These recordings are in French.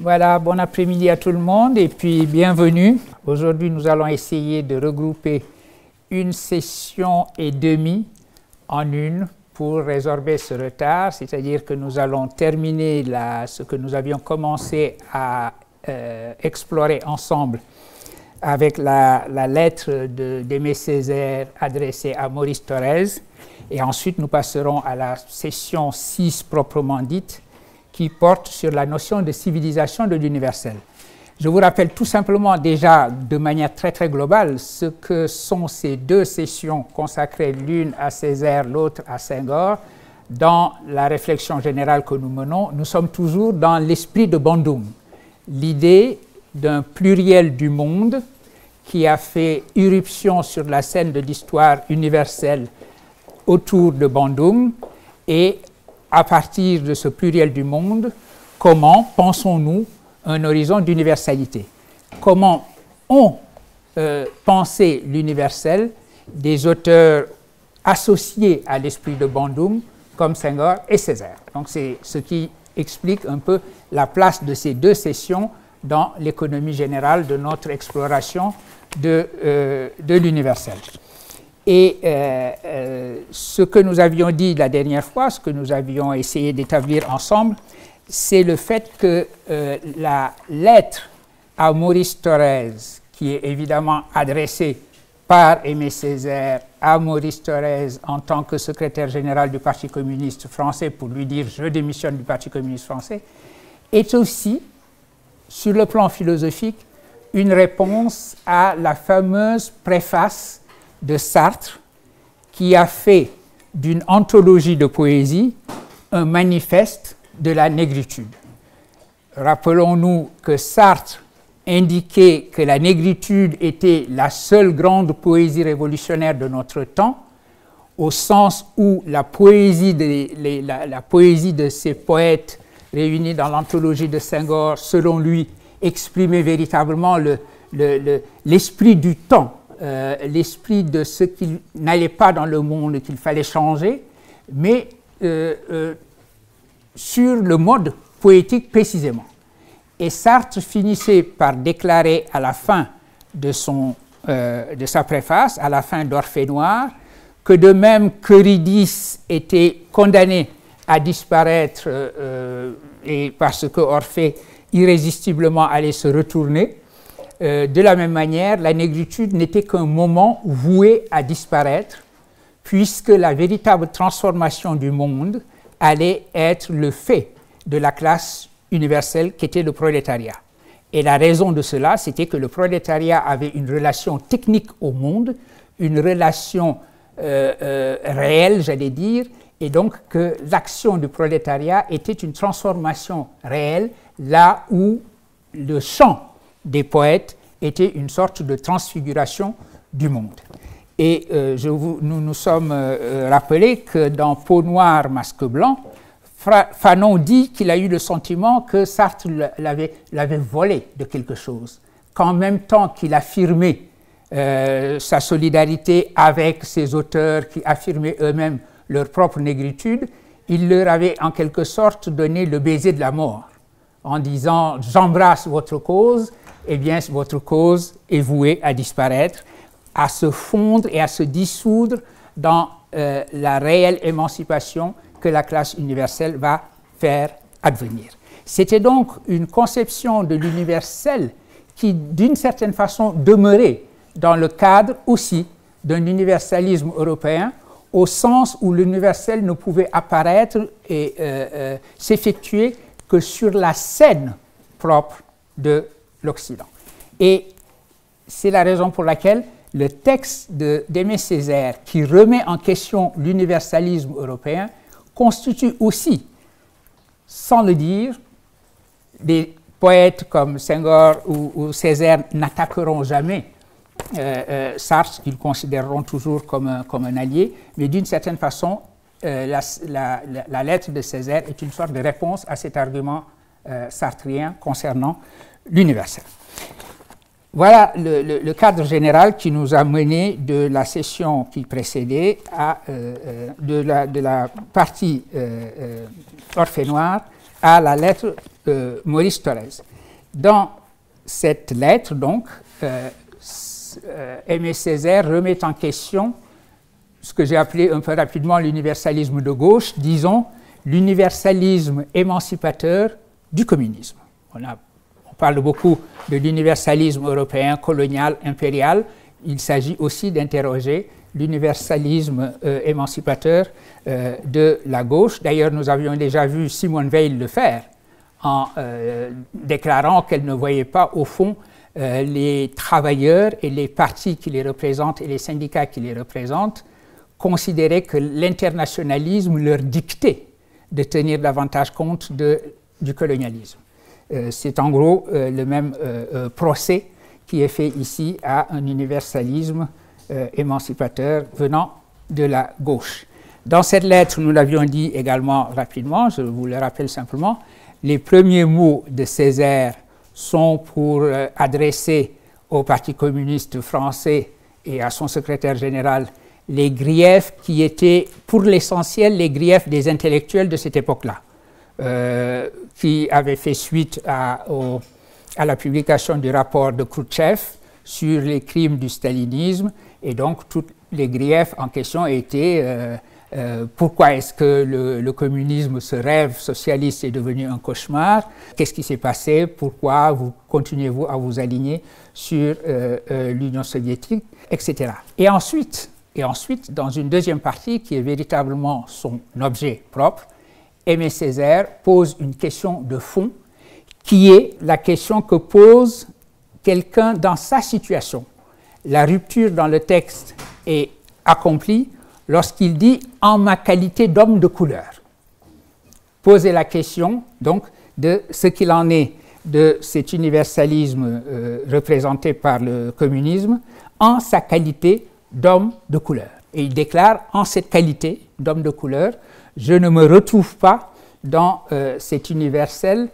Voilà, bon après-midi à tout le monde et puis bienvenue. Aujourd'hui, nous allons essayer de regrouper une session et demie en une pour résorber ce retard, c'est-à-dire que nous allons terminer ce que nous avions commencé à explorer ensemble avec la lettre d'Aimé Césaire adressée à Maurice Thorez. Et ensuite, nous passerons à la session 6 proprement dite, qui porte sur la notion de civilisation de l'universel. Je vous rappelle tout simplement déjà de manière très très globale ce que sont ces deux sessions consacrées l'une à Césaire, l'autre à Senghor. Dans la réflexion générale que nous menons, nous sommes toujours dans l'esprit de Bandung, l'idée d'un pluriel du monde qui a fait irruption sur la scène de l'histoire universelle autour de Bandung et à partir de ce pluriel du monde, comment pensons-nous un horizon d'universalité? Comment ont pensé l'universel des auteurs associés à l'esprit de Bandung, comme Senghor et Césaire? Donc c'est ce qui explique un peu la place de ces deux sessions dans l'économie générale de notre exploration de l'universel. Et ce que nous avions dit la dernière fois, ce que nous avions essayé d'établir ensemble, c'est le fait que la lettre à Maurice Thorez, qui est évidemment adressée par Aimé Césaire à Maurice Thorez en tant que secrétaire général du Parti communiste français pour lui dire « je démissionne du Parti communiste français », est aussi, sur le plan philosophique, une réponse à la fameuse préface de Sartre, qui a fait d'une anthologie de poésie un manifeste de la négritude. Rappelons-nous que Sartre indiquait que la négritude était la seule grande poésie révolutionnaire de notre temps, au sens où la poésie de ces poètes réunis dans l'anthologie de Senghor, selon lui, exprimait véritablement l'esprit du temps, l'esprit de ce qui n'allait pas dans le monde, qu'il fallait changer, mais sur le mode poétique précisément. Et Sartre finissait par déclarer à la fin de sa préface, à la fin d'Orphée Noir, que de même qu'Eurydice était condamné à disparaître et parce que Orphée irrésistiblement allait se retourner, de la même manière, la négritude n'était qu'un moment voué à disparaître, puisque la véritable transformation du monde allait être le fait de la classe universelle qu'était le prolétariat. Et la raison de cela, c'était que le prolétariat avait une relation technique au monde, une relation réelle, j'allais dire, et donc que l'action du prolétariat était une transformation réelle, là où le champ des poètes était une sorte de transfiguration du monde. Et nous nous sommes rappelés que dans Peau noire, masque blanc, Fanon dit qu'il a eu le sentiment que Sartre l'avait volé de quelque chose, qu'en même temps qu'il affirmait sa solidarité avec ses auteurs qui affirmaient eux-mêmes leur propre négritude, il leur avait en quelque sorte donné le baiser de la mort, en disant « j'embrasse votre cause », eh bien, votre cause est vouée à disparaître, à se fondre et à se dissoudre dans la réelle émancipation que la classe universelle va faire advenir. C'était donc une conception de l'universel qui, d'une certaine façon, demeurait dans le cadre aussi d'un universalisme européen, au sens où l'universel ne pouvait apparaître et s'effectuer que sur la scène propre de l'Occident. Et c'est la raison pour laquelle le texte d'Aimé Césaire, qui remet en question l'universalisme européen, constitue aussi, sans le dire, des poètes comme Senghor ou Césaire n'attaqueront jamais Sartre, qu'ils considéreront toujours comme un allié, mais d'une certaine façon, la lettre de Césaire est une sorte de réponse à cet argument sartrien concernant l'universel. Voilà le cadre général qui nous a mené de la session qui précédait à de la partie Orphée Noir à la lettre Maurice Thorez. Dans cette lettre, donc, Aimé Césaire remet en question ce que j'ai appelé un peu rapidement l'universalisme de gauche, disons l'universalisme émancipateur du communisme. On parle beaucoup de l'universalisme européen, colonial, impérial. Il s'agit aussi d'interroger l'universalisme émancipateur de la gauche. D'ailleurs, nous avions déjà vu Simone Weil le faire en déclarant qu'elle ne voyait pas, au fond, les travailleurs et les partis qui les représentent et les syndicats qui les représentent considéraient que l'internationalisme leur dictait de tenir davantage compte du colonialisme. C'est en gros le même procès qui est fait ici à un universalisme émancipateur venant de la gauche. Dans cette lettre, nous l'avions dit également rapidement, je vous le rappelle simplement, les premiers mots de Césaire sont pour adresser au Parti communiste français et à son secrétaire général les griefs qui étaient pour l'essentiel les griefs des intellectuels de cette époque-là, qui avaient fait suite à la publication du rapport de Khrouchtchev sur les crimes du stalinisme, et donc tous les griefs en question étaient pourquoi est-ce que le communisme, ce rêve socialiste, est devenu un cauchemar? Qu'est-ce qui s'est passé? Pourquoi continuez-vous à vous aligner sur l'Union soviétique, etc. Et ensuite, dans une deuxième partie qui est véritablement son objet propre, Aimé Césaire pose une question de fond qui est la question que pose quelqu'un dans sa situation. La rupture dans le texte est accomplie lorsqu'il dit « en ma qualité d'homme de couleur ». Poser la question, donc, de ce qu'il en est de cet universalisme représenté par le communisme en sa qualité d'homme de couleur. Et il déclare « en cette qualité d'homme de couleur, je ne me retrouve pas dans cet universel,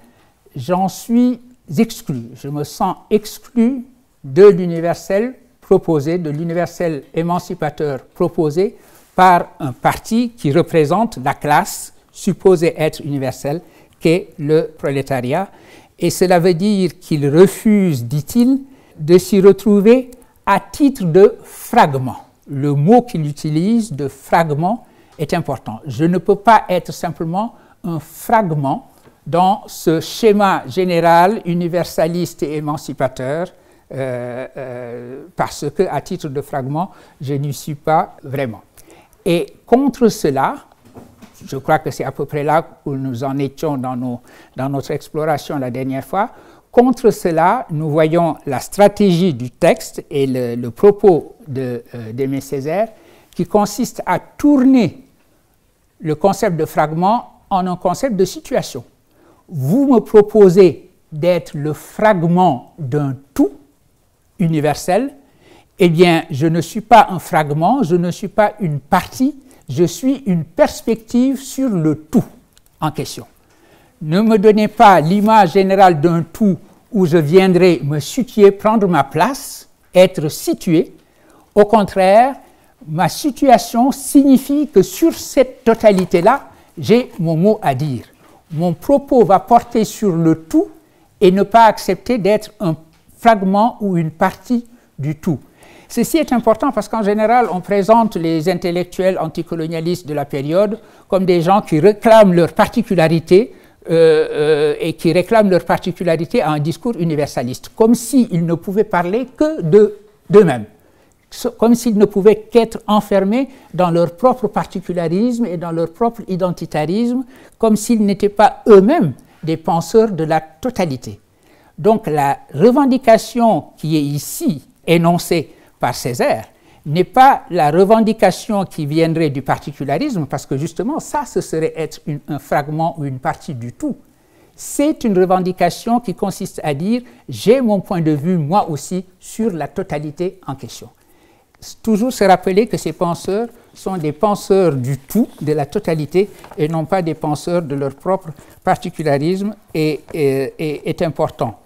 j'en suis exclu, je me sens exclu de l'universel proposé, de l'universel émancipateur proposé, par un parti qui représente la classe supposée être universelle, qu'est le prolétariat. Et cela veut dire qu'il refuse, dit-il, de s'y retrouver à titre de fragment. Le mot qu'il utilise de fragment est important. Je ne peux pas être simplement un fragment dans ce schéma général, universaliste et émancipateur, parce que, à titre de fragment, je n'y suis pas vraiment. Et contre cela, je crois que c'est à peu près là où nous en étions dans notre exploration la dernière fois, contre cela, nous voyons la stratégie du texte et le propos d'Aimé Césaire qui consiste à tourner le concept de fragment en un concept de situation. Vous me proposez d'être le fragment d'un tout universel. Eh bien, je ne suis pas un fragment, je ne suis pas une partie, je suis une perspective sur le tout en question. Ne me donnez pas l'image générale d'un tout où je viendrai me situer, prendre ma place, être situé. Au contraire, ma situation signifie que sur cette totalité-là, j'ai mon mot à dire. Mon propos va porter sur le tout et ne pas accepter d'être un fragment ou une partie du tout. Ceci est important parce qu'en général, on présente les intellectuels anticolonialistes de la période comme des gens qui réclament leur particularité à un discours universaliste, comme s'ils ne pouvaient parler que d'eux-mêmes, comme s'ils ne pouvaient qu'être enfermés dans leur propre particularisme et dans leur propre identitarisme, comme s'ils n'étaient pas eux-mêmes des penseurs de la totalité. Donc la revendication qui est ici énoncée par Césaire n'est pas la revendication qui viendrait du particularisme, parce que justement ça, ce serait être un fragment ou une partie du tout. C'est une revendication qui consiste à dire « j'ai mon point de vue, moi aussi, sur la totalité en question ». Toujours se rappeler que ces penseurs sont des penseurs du tout, de la totalité, et non pas des penseurs de leur propre particularisme est important.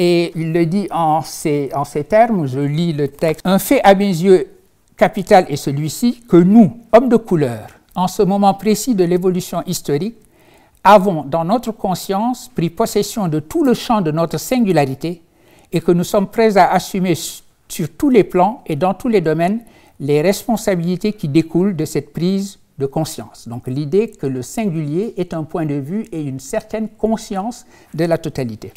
Et il le dit en ces termes, je lis le texte. « Un fait à mes yeux capital est celui-ci, que nous, hommes de couleur, en ce moment précis de l'évolution historique, avons dans notre conscience pris possession de tout le champ de notre singularité et que nous sommes prêts à assumer sur tous les plans et dans tous les domaines les responsabilités qui découlent de cette prise de conscience. Donc l'idée que le singulier est un point de vue et une certaine conscience de la totalité.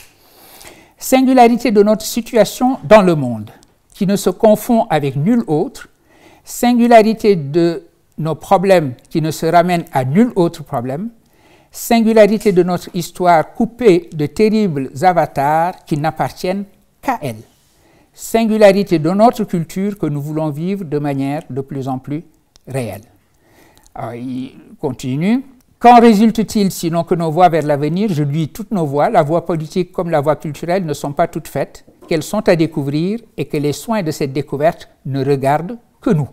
Singularité de notre situation dans le monde, qui ne se confond avec nul autre, singularité de nos problèmes qui ne se ramènent à nul autre problème, singularité de notre histoire coupée de terribles avatars qui n'appartiennent qu'à elle, singularité de notre culture que nous voulons vivre de manière de plus en plus réelle. Alors, il continue. Qu'en résulte-t-il sinon que nos voies vers l'avenir, je lui dis toutes nos voies, la voie politique comme la voie culturelle ne sont pas toutes faites, qu'elles sont à découvrir et que les soins de cette découverte ne regardent que nous.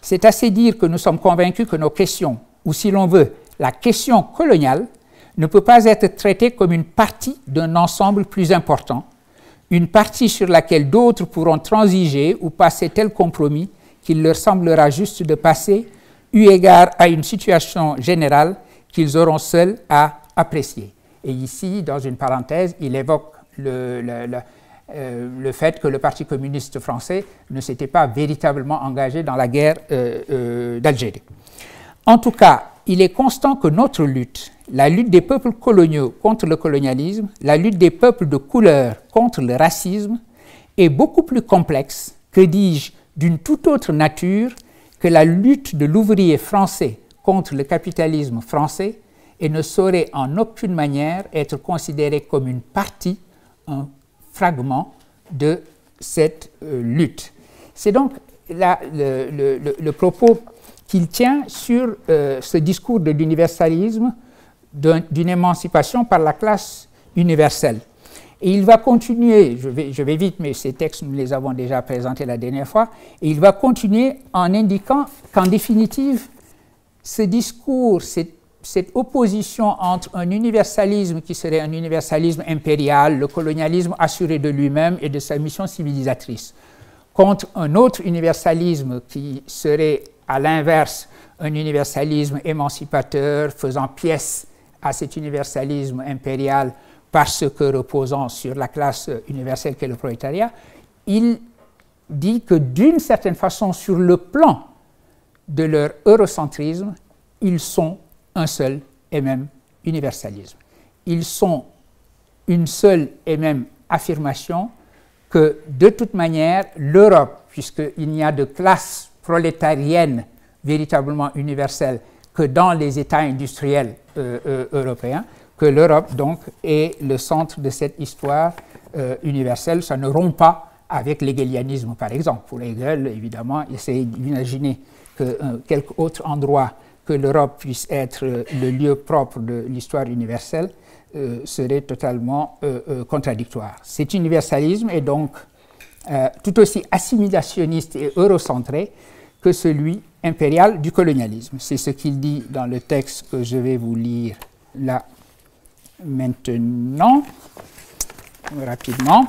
C'est assez dire que nous sommes convaincus que nos questions, ou si l'on veut, la question coloniale, ne peut pas être traitée comme une partie d'un ensemble plus important, une partie sur laquelle d'autres pourront transiger ou passer tel compromis qu'il leur semblera juste de passer eu égard à une situation générale qu'ils auront seuls à apprécier. Et ici, dans une parenthèse, il évoque le fait que le Parti communiste français ne s'était pas véritablement engagé dans la guerre d'Algérie. En tout cas, il est constant que notre lutte, la lutte des peuples coloniaux contre le colonialisme, la lutte des peuples de couleur contre le racisme, est beaucoup plus complexe, que dis-je, d'une toute autre nature que la lutte de l'ouvrier français contre le capitalisme français et ne saurait en aucune manière être considérée comme une partie, un fragment de cette lutte. C'est donc là, le propos qu'il tient sur ce discours de l'universalisme, d'une émancipation par la classe universelle. Et il va continuer, je vais vite, mais ces textes, nous les avons déjà présentés la dernière fois, et il va continuer en indiquant qu'en définitive, ce discours, cette opposition entre un universalisme qui serait un universalisme impérial, le colonialisme assuré de lui-même et de sa mission civilisatrice, contre un autre universalisme qui serait à l'inverse un universalisme émancipateur faisant pièce à cet universalisme impérial, parce que reposant sur la classe universelle qu'est le prolétariat, il dit que d'une certaine façon, sur le plan de leur eurocentrisme, ils sont un seul et même universalisme. Ils sont une seule et même affirmation que, de toute manière, l'Europe, puisqu'il n'y a de classe prolétarienne véritablement universelle que dans les États industriels européens, que l'Europe, donc, est le centre de cette histoire universelle. Ça ne rompt pas avec l'hégélianisme, par exemple. Pour Hegel, évidemment, essayer d'imaginer que quelque autre endroit que l'Europe puisse être le lieu propre de l'histoire universelle serait totalement contradictoire. Cet universalisme est donc tout aussi assimilationniste et eurocentré que celui impérial du colonialisme. C'est ce qu'il dit dans le texte que je vais vous lire là. Maintenant, rapidement,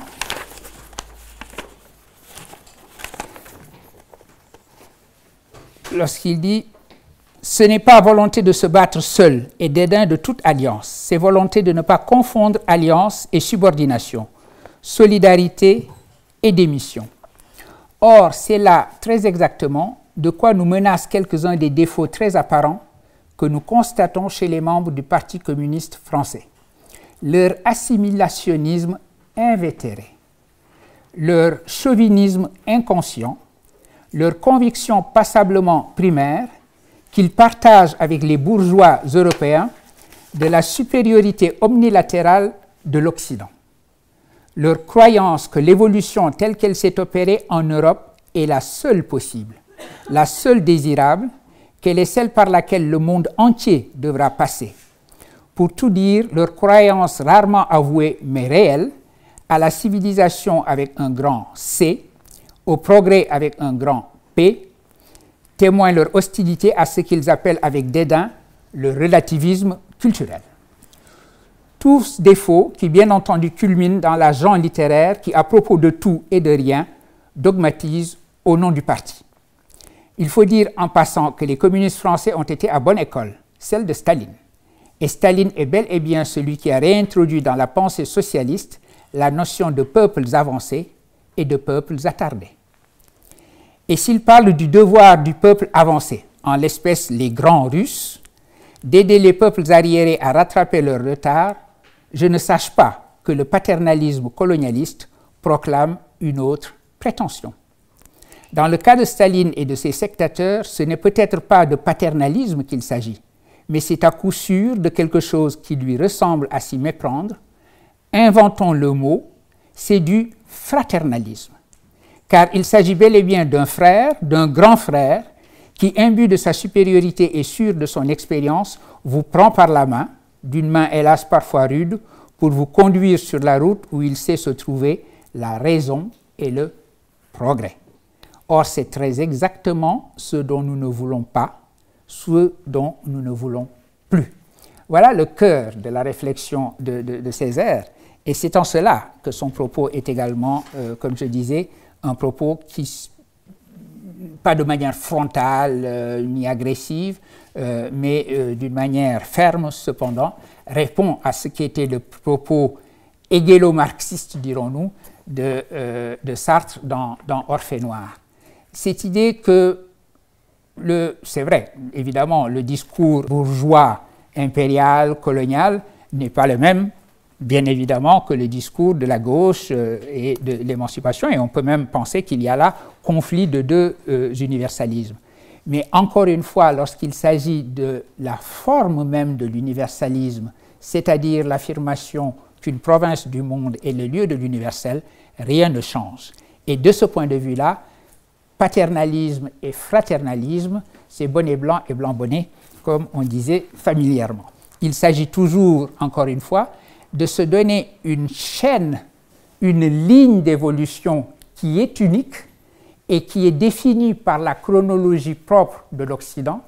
lorsqu'il dit « Ce n'est pas volonté de se battre seul et dédain de toute alliance, c'est volonté de ne pas confondre alliance et subordination, solidarité et démission. » Or, c'est là, très exactement, de quoi nous menacent quelques-uns des défauts très apparents que nous constatons chez les membres du Parti communiste français. Leur assimilationnisme invétéré, leur chauvinisme inconscient, leur conviction passablement primaire qu'ils partagent avec les bourgeois européens de la supériorité omnilatérale de l'Occident, leur croyance que l'évolution telle qu'elle s'est opérée en Europe est la seule possible, la seule désirable, qu'elle est celle par laquelle le monde entier devra passer. Pour tout dire, leur croyance rarement avouée mais réelle à la civilisation avec un grand C, au progrès avec un grand P, témoigne leur hostilité à ce qu'ils appellent avec dédain le relativisme culturel. Tous défauts qui, bien entendu, culminent dans la gent littéraire qui, à propos de tout et de rien, dogmatise au nom du parti. Il faut dire en passant que les communistes français ont été à bonne école, celle de Staline, Et Staline est bel et bien celui qui a réintroduit dans la pensée socialiste la notion de peuples avancés et de peuples attardés. Et s'il parle du devoir du peuple avancé, en l'espèce les grands Russes, d'aider les peuples arriérés à rattraper leur retard, je ne sache pas que le paternalisme colonialiste proclame une autre prétention. Dans le cas de Staline et de ses sectateurs, ce n'est peut-être pas de paternalisme qu'il s'agit, mais c'est à coup sûr de quelque chose qui lui ressemble à s'y méprendre. Inventons le mot, c'est du fraternalisme, car il s'agit bel et bien d'un frère, d'un grand frère, qui, imbu de sa supériorité et sûr de son expérience, vous prend par la main, d'une main hélas parfois rude, pour vous conduire sur la route où il sait se trouver la raison et le progrès. Or, c'est très exactement ce dont nous ne voulons pas, ce dont nous ne voulons plus. Voilà le cœur de la réflexion de Césaire, et c'est en cela que son propos est également, comme je disais, un propos qui, pas de manière frontale ni agressive, mais d'une manière ferme cependant, répond à ce qui était le propos hegélo-marxiste, dirons-nous, de Sartre dans Orphée Noir. Cette idée que, c'est vrai, évidemment, le discours bourgeois, impérial, colonial, n'est pas le même, bien évidemment, que le discours de la gauche et de l'émancipation, et on peut même penser qu'il y a là conflit de deux universalismes. Mais encore une fois, lorsqu'il s'agit de la forme même de l'universalisme, c'est-à-dire l'affirmation qu'une province du monde est le lieu de l'universel, rien ne change. Et de ce point de vue-là, paternalisme et fraternalisme, c'est bonnet blanc et blanc bonnet, comme on disait familièrement. Il s'agit toujours, encore une fois, de se donner une chaîne, une ligne d'évolution qui est unique et qui est définie par la chronologie propre de l'Occident,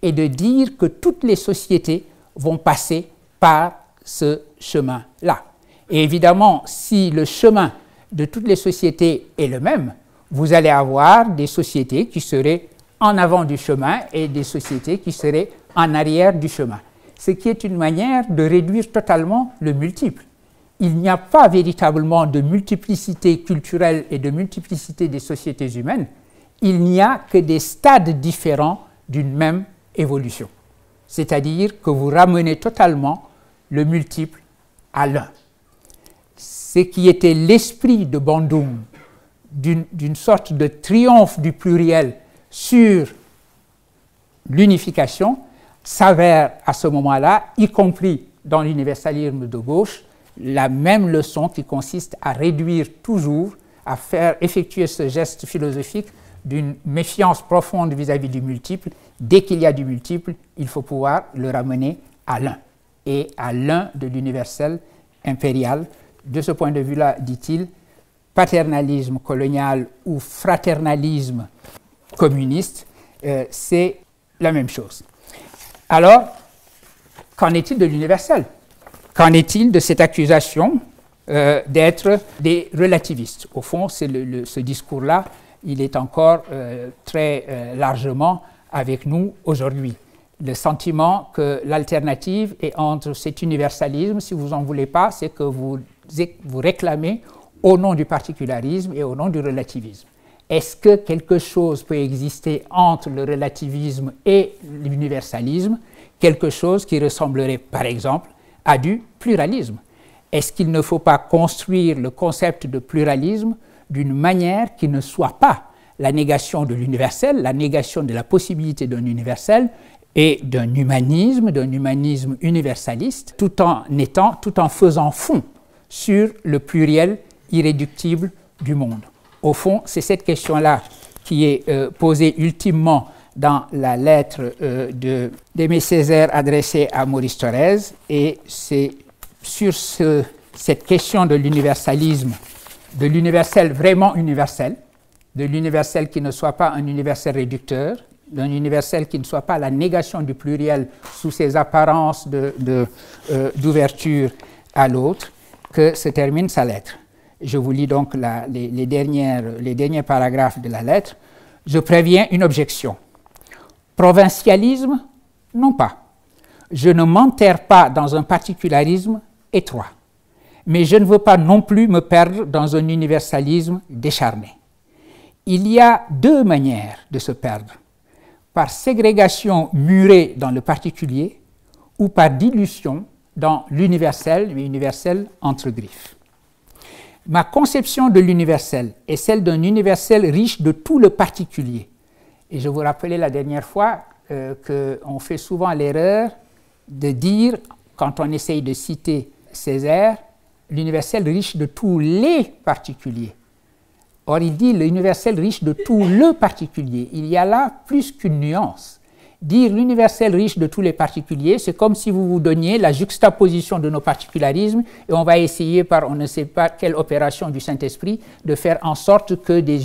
et de dire que toutes les sociétés vont passer par ce chemin-là. Et évidemment, si le chemin de toutes les sociétés est le même, vous allez avoir des sociétés qui seraient en avant du chemin et des sociétés qui seraient en arrière du chemin. Ce qui est une manière de réduire totalement le multiple. Il n'y a pas véritablement de multiplicité culturelle et de multiplicité des sociétés humaines, il n'y a que des stades différents d'une même évolution. C'est-à-dire que vous ramenez totalement le multiple à l'un. Ce qui était l'esprit de Bandung, d'une sorte de triomphe du pluriel sur l'unification, s'avère à ce moment-là, y compris dans l'universalisme de gauche, la même leçon qui consiste à réduire toujours, à faire effectuer ce geste philosophique d'une méfiance profonde vis-à-vis du multiple. Dès qu'il y a du multiple, il faut pouvoir le ramener à l'un, et à l'un de l'universel impérial. De ce point de vue-là, dit-il, paternalisme colonial ou fraternalisme communiste, c'est la même chose. Alors, qu'en est-il de l'universel? Qu'en est-il de cette accusation d'être des relativistes? Au fond, ce discours-là, il est encore très largement avec nous aujourd'hui. Le sentiment que l'alternative est entre cet universalisme, si vous n'en voulez pas, c'est que vous réclamez au nom du particularisme et au nom du relativisme. Est-ce que quelque chose peut exister entre le relativisme et l'universalisme? Quelque chose qui ressemblerait, par exemple, à du pluralisme. Est-ce qu'il ne faut pas construire le concept de pluralisme d'une manière qui ne soit pas la négation de l'universel, la négation de la possibilité d'un universel et d'un humanisme universaliste, tout en faisant fond sur le pluriel irréductible du monde? Au fond, c'est cette question-là qui est posée ultimement dans la lettre d'Aimé Césaire adressée à Maurice Thorez, et c'est sur cette question de l'universalisme, de l'universel vraiment universel, de l'universel qui ne soit pas un universel réducteur, d'un universel qui ne soit pas la négation du pluriel sous ses apparences d'ouverture à l'autre, que se termine sa lettre. Je vous lis donc les derniers paragraphes de la lettre. Je préviens une objection. Provincialisme, non pas. je ne m'enterre pas dans un particularisme étroit, mais je ne veux pas non plus me perdre dans un universalisme décharné. Il y a deux manières de se perdre, par ségrégation murée dans le particulier ou par dilution dans l'universel, mais universel entre griffes. Ma conception de l'universel est celle d'un universel riche de tout le particulier. Et je vous rappelais la dernière fois qu'on fait souvent l'erreur de dire, quand on essaye de citer Césaire, l'universel riche de tous les particuliers. Or, il dit l'universel riche de tout le particulier. Il y a là plus qu'une nuance. Dire l'universel riche de tous les particuliers, c'est comme si vous vous donniez la juxtaposition de nos particularismes et on va essayer par on ne sait pas quelle opération du Saint-Esprit de faire en sorte que de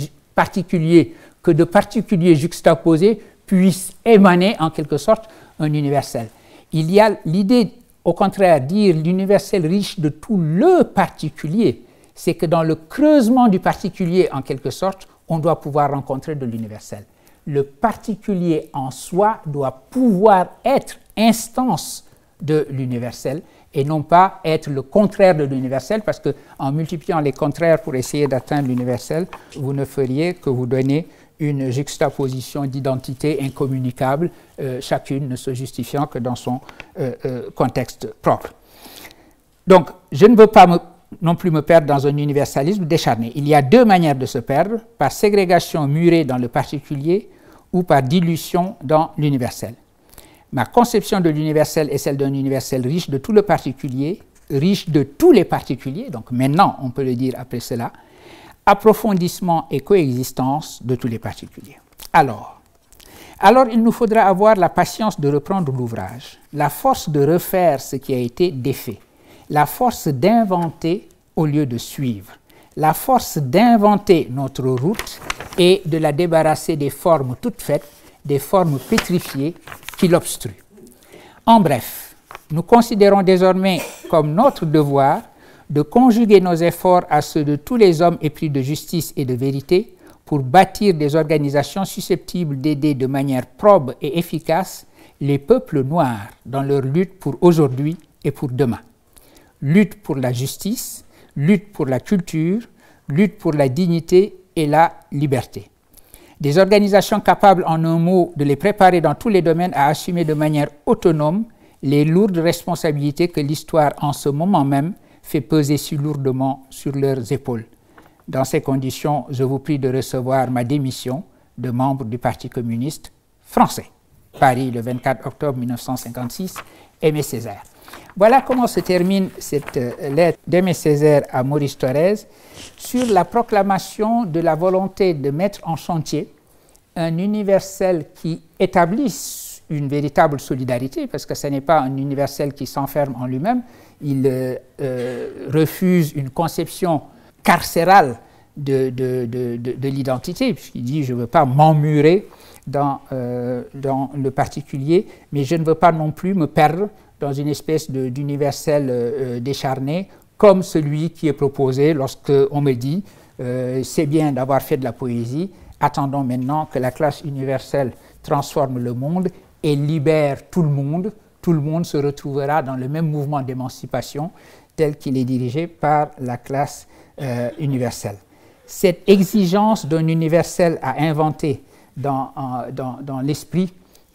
particuliers juxtaposés puissent émaner en quelque sorte un universel. Il y a l'idée, au contraire, dire l'universel riche de tout le particulier, c'est que dans le creusement du particulier, en quelque sorte, on doit pouvoir rencontrer de l'universel. Le particulier en soi doit pouvoir être instance de l'universel et non pas être le contraire de l'universel, parce qu'en multipliant les contraires pour essayer d'atteindre l'universel, vous ne feriez que vous donner une juxtaposition d'identités incommunicables, chacune ne se justifiant que dans son contexte propre. Donc, je ne veux pas non plus me perdre dans un universalisme décharné. Il y a deux manières de se perdre, par ségrégation murée dans le particulier ou par dilution dans l'universel. Ma conception de l'universel est celle d'un universel riche de tout le particulier, riche de tous les particuliers, donc maintenant on peut le dire après cela, approfondissement et coexistence de tous les particuliers. Alors il nous faudra avoir la patience de reprendre l'ouvrage, la force de refaire ce qui a été défait, la force d'inventer au lieu de suivre, la force d'inventer notre route et de la débarrasser des formes toutes faites, des formes pétrifiées qui l'obstruent. En bref, nous considérons désormais comme notre devoir de conjuguer nos efforts à ceux de tous les hommes épris de justice et de vérité pour bâtir des organisations susceptibles d'aider de manière probe et efficace les peuples noirs dans leur lutte pour aujourd'hui et pour demain. Lutte pour la justice, lutte pour la culture, lutte pour la dignité et la liberté. Des organisations capables, en un mot, de les préparer dans tous les domaines à assumer de manière autonome les lourdes responsabilités que l'histoire, en ce moment même, fait peser si lourdement sur leurs épaules. Dans ces conditions, je vous prie de recevoir ma démission de membre du Parti communiste français. Paris, le 24 octobre 1956, Aimé Césaire. Voilà comment se termine cette lettre d'Aimé Césaire à Maurice Thorez sur la proclamation de la volonté de mettre en chantier un universel qui établisse une véritable solidarité, parce que ce n'est pas un universel qui s'enferme en lui-même. Il refuse une conception carcérale de l'identité, puisqu'il dit « je ne veux pas m'emmurer dans le particulier, mais je ne veux pas non plus me perdre dans une espèce d'universel décharné, comme celui qui est proposé lorsqu'on me dit « c'est bien d'avoir fait de la poésie, attendons maintenant que la classe universelle transforme le monde et libère tout le monde. Tout le monde se retrouvera dans le même mouvement d'émancipation tel qu'il est dirigé par la classe universelle. » Cette exigence d'un universel à inventer dans l'esprit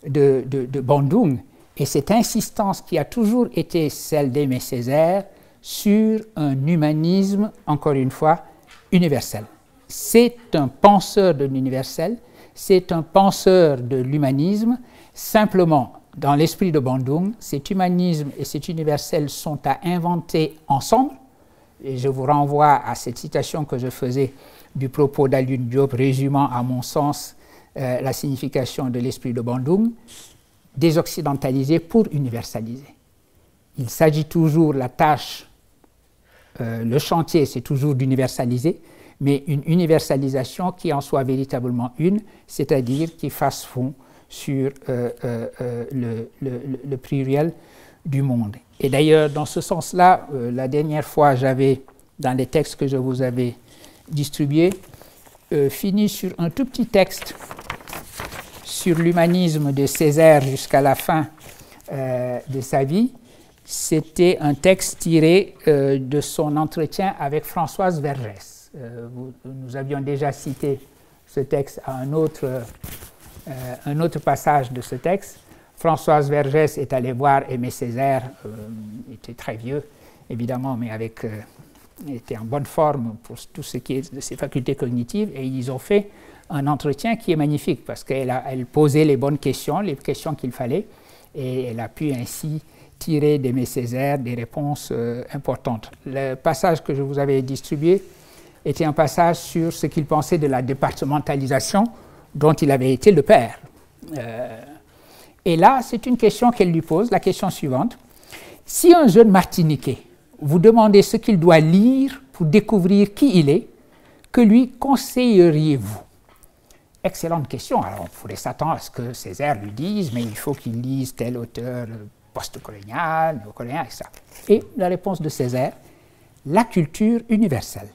de Bandung, et cette insistance qui a toujours été celle d'Aimé Césaire sur un humanisme, encore une fois, universel. C'est un penseur de l'universel, c'est un penseur de l'humanisme. Simplement, dans l'esprit de Bandung, cet humanisme et cet universel sont à inventer ensemble. Et je vous renvoie à cette citation que je faisais du propos d'Alioune Diop, résumant à mon sens la signification de l'esprit de Bandung. Désoccidentaliser pour universaliser. Il s'agit toujours, la tâche, le chantier, c'est toujours d'universaliser, mais une universalisation qui en soit véritablement une, c'est-à-dire qui fasse fond sur le pluriel du monde. Et d'ailleurs, dans ce sens-là, la dernière fois, j'avais, dans les textes que je vous avais distribués, fini sur un tout petit texte sur l'humanisme de Césaire jusqu'à la fin de sa vie. C'était un texte tiré de son entretien avec Françoise Vergès. Nous avions déjà cité ce texte à un autre passage de ce texte. Françoise Vergès est allée voir Aimé Césaire, il était très vieux évidemment, mais avec, était en bonne forme pour tout ce qui est de ses facultés cognitives, et ils ont fait un entretien qui est magnifique parce qu'elle posait les bonnes questions, les questions qu'il fallait, et elle a pu ainsi tirer d'Aimé Césaire des réponses importantes. Le passage que je vous avais distribué était un passage sur ce qu'il pensait de la départementalisation dont il avait été le père. Et là, c'est une question qu'elle lui pose, la question suivante. Si un jeune Martiniquais vous demandait ce qu'il doit lire pour découvrir qui il est, que lui conseilleriez-vous? Excellente question. Alors, on pourrait s'attendre à ce que Césaire lui dise, mais il faut qu'il lise tel auteur post-colonial, néocolonial, etc. Et la réponse de Césaire, la culture universelle.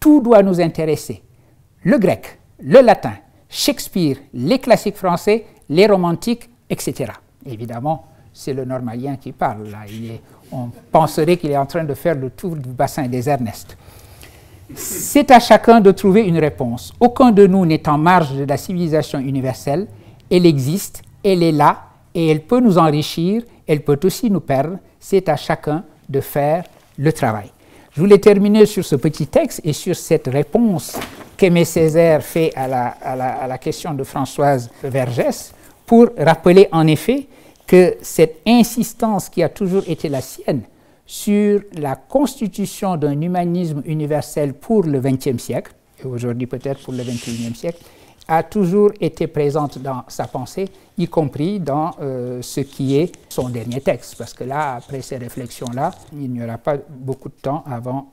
Tout doit nous intéresser. Le grec, le latin, Shakespeare, les classiques français, les romantiques, etc. Évidemment, c'est le normalien qui parle. Là. On penserait qu'il est en train de faire le tour du bassin des Ernestes. C'est à chacun de trouver une réponse. Aucun de nous n'est en marge de la civilisation universelle. Elle existe, elle est là, et elle peut nous enrichir, elle peut aussi nous perdre. C'est à chacun de faire le travail. Je voulais terminer sur ce petit texte et sur cette réponse qu'Aimé Césaire fait à la question de Françoise Vergès pour rappeler en effet que cette insistance qui a toujours été la sienne sur la constitution d'un humanisme universel pour le XXe siècle, et aujourd'hui peut-être pour le XXIe siècle, a toujours été présente dans sa pensée, y compris dans ce qui est son dernier texte. Parce que là, après ces réflexions-là, il n'y aura pas beaucoup de temps avant,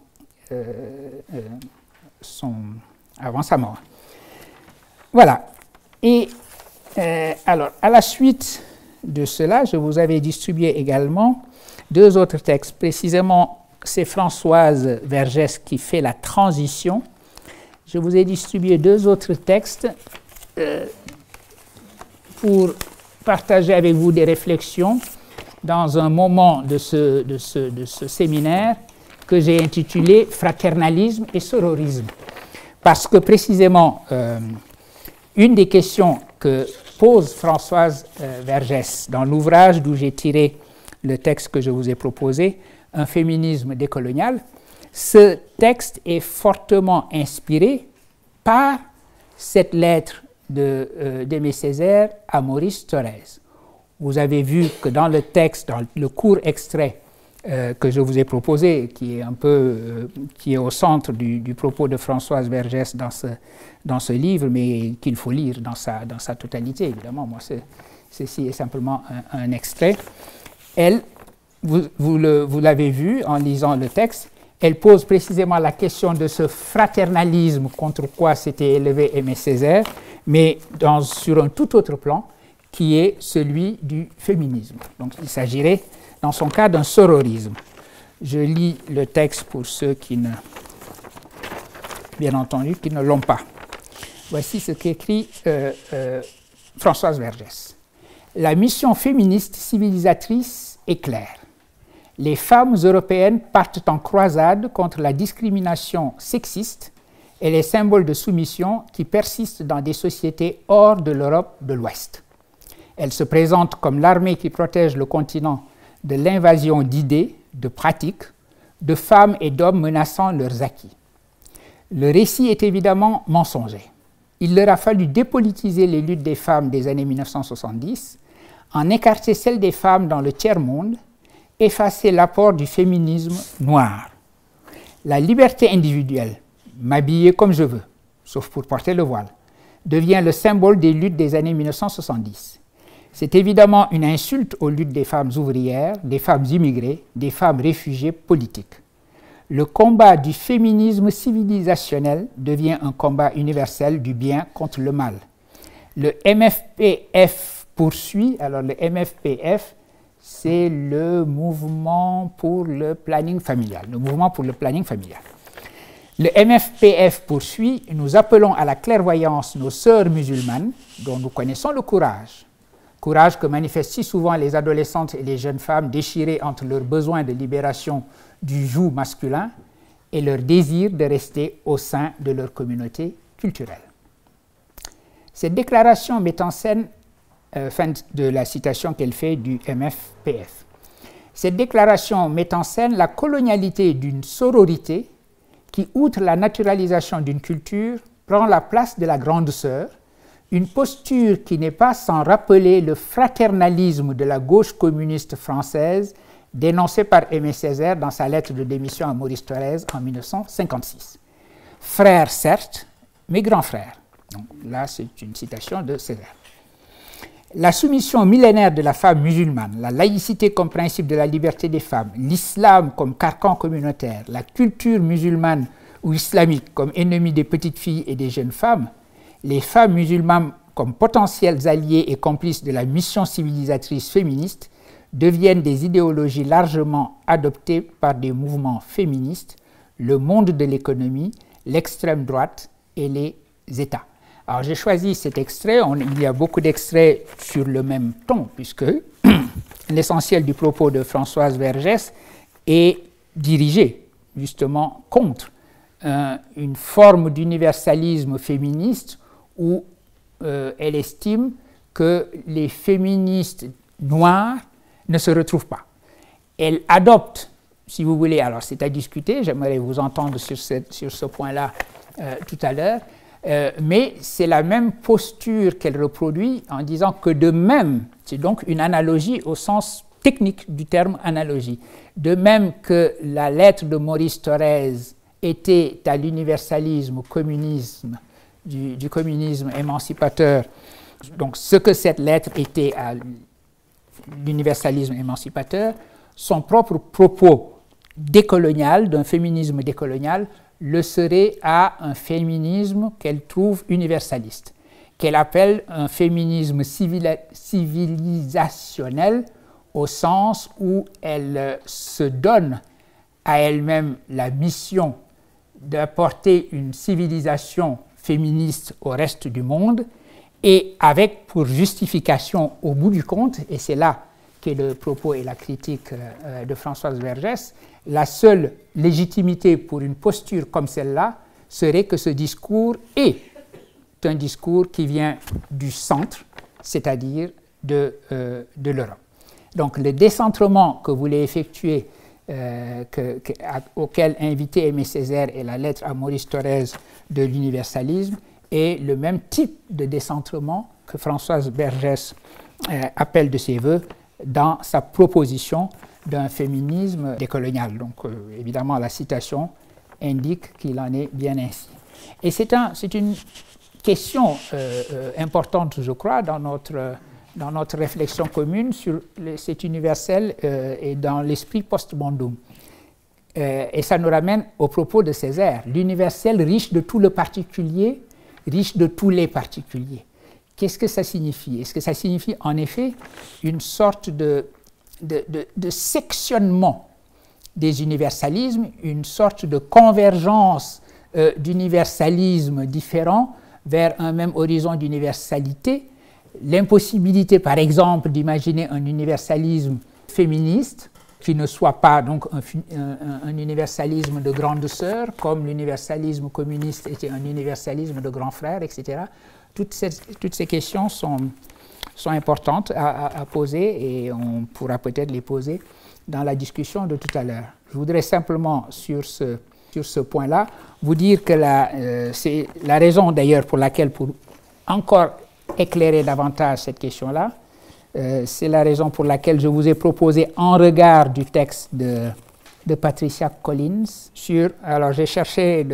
avant sa mort. Voilà. Et alors, à la suite de cela, je vous avais distribué également deux autres textes. Précisément, c'est Françoise Vergès qui fait la transition. Je vous ai distribué deux autres textes pour partager avec vous des réflexions dans un moment de ce séminaire que j'ai intitulé « Fraternalisme et sororisme ». Parce que précisément, une des questions que pose Françoise Vergès dans l'ouvrage d'où j'ai tiré le texte que je vous ai proposé, « Un féminisme décolonial », ce texte est fortement inspiré par cette lettre d'Aimé Césaire à Maurice Thorez. Vous avez vu que dans le texte, dans le court extrait que je vous ai proposé, qui est un peu, qui est au centre du propos de Françoise Vergès dans ce livre, mais qu'il faut lire dans sa totalité, évidemment. Moi, ceci est simplement un extrait. Elle, vous l'avez vu en lisant le texte, elle pose précisément la question de ce fraternalisme contre quoi s'était élevé Aimé Césaire, mais sur un tout autre plan, qui est celui du féminisme. Donc il s'agirait, dans son cas, d'un sororisme. Je lis le texte pour ceux qui ne, bien entendu, qui ne l'ont pas. Voici ce qu'écrit Françoise Vergès. « La mission féministe civilisatrice est claire. Les femmes européennes partent en croisade contre la discrimination sexiste et les symboles de soumission qui persistent dans des sociétés hors de l'Europe de l'Ouest. Elles se présentent comme l'armée qui protège le continent de l'invasion d'idées, de pratiques, de femmes et d'hommes menaçant leurs acquis. Le récit est évidemment mensonger. Il leur a fallu dépolitiser les luttes des femmes des années 1970, en écarter celles des femmes dans le tiers-monde, effacer l'apport du féminisme noir. La liberté individuelle, m'habiller comme je veux, sauf pour porter le voile, devient le symbole des luttes des années 1970. C'est évidemment une insulte aux luttes des femmes ouvrières, des femmes immigrées, des femmes réfugiées politiques. Le combat du féminisme civilisationnel devient un combat universel du bien contre le mal. Le MFPF poursuit, alors le MFPF, c'est le mouvement pour le planning familial. Le mouvement pour le planning familial. Le MFPF poursuit, nous appelons à la clairvoyance nos sœurs musulmanes, dont nous connaissons le courage, courage que manifestent si souvent les adolescentes et les jeunes femmes déchirées entre leur besoin de libération du joug masculin et leur désir de rester au sein de leur communauté culturelle. Cette déclaration met en scène, fin de la citation qu'elle fait du MFPF, cette déclaration met en scène la colonialité d'une sororité qui, outre la naturalisation d'une culture, prend la place de la grande sœur, une posture qui n'est pas sans rappeler le fraternalisme de la gauche communiste française dénoncé par Aimé Césaire dans sa lettre de démission à Maurice Thorez en 1956. « Frères, certes, mais grands frères ». Donc là, c'est une citation de Césaire. La soumission millénaire de la femme musulmane, la laïcité comme principe de la liberté des femmes, l'islam comme carcan communautaire, la culture musulmane ou islamique comme ennemie des petites filles et des jeunes femmes, les femmes musulmanes comme potentielles alliées et complices de la mission civilisatrice féministe deviennent des idéologies largement adoptées par des mouvements féministes, le monde de l'économie, l'extrême droite et les États. Alors j'ai choisi cet extrait, il y a beaucoup d'extraits sur le même ton, puisque l'essentiel du propos de Françoise Vergès est dirigé justement contre une forme d'universalisme féministe où elle estime que les féministes noirs ne se retrouvent pas. Elle adopte, si vous voulez, alors c'est à discuter, j'aimerais vous entendre sur ce point-là tout à l'heure, mais c'est la même posture qu'elle reproduit en disant que de même, c'est donc une analogie au sens technique du terme analogie, de même que la lettre de Maurice Thorez était à l'universalisme communisme, du communisme émancipateur, donc ce que cette lettre était à l'universalisme émancipateur, son propre propos décolonial, d'un féminisme décolonial, le serait à un féminisme qu'elle trouve universaliste, qu'elle appelle un féminisme civilisationnel au sens où elle se donne à elle-même la mission d'apporter une civilisation féministe au reste du monde et avec pour justification au bout du compte, et c'est là qu'est le propos et la critique de Françoise Vergès, la seule légitimité pour une posture comme celle-là serait que ce discours est un discours qui vient du centre, c'est-à-dire de l'Europe. Donc le décentrement que voulait effectuer, auquel invitait Aimé Césaire et la lettre à Maurice Thorez de l'universalisme, est le même type de décentrement que Françoise Vergès appelle de ses voeux dans sa proposition d'un féminisme décolonial. Donc évidemment la citation indique qu'il en est bien ainsi. Et c'est une question importante, je crois, dans notre réflexion commune sur cet universel et dans l'esprit post-Bandung. Et ça nous ramène au propos de Césaire, l'universel riche de tout le particulier, riche de tous les particuliers. Qu'est-ce que ça signifie? Est-ce que ça signifie en effet une sorte de sectionnement des universalismes, une sorte de convergence d'universalismes différents vers un même horizon d'universalité, l'impossibilité par exemple d'imaginer un universalisme féministe qui ne soit pas donc un universalisme de grande sœur, comme l'universalisme communiste était un universalisme de grand frère, etc. Toutes ces questions sont importantes à poser et on pourra peut-être les poser dans la discussion de tout à l'heure. Je voudrais simplement, sur ce point-là, vous dire que c'est la raison d'ailleurs pour laquelle, pour encore éclairer davantage cette question-là, c'est la raison pour laquelle je vous ai proposé, en regard du texte de Patricia Collins, sur... Alors j'ai cherché...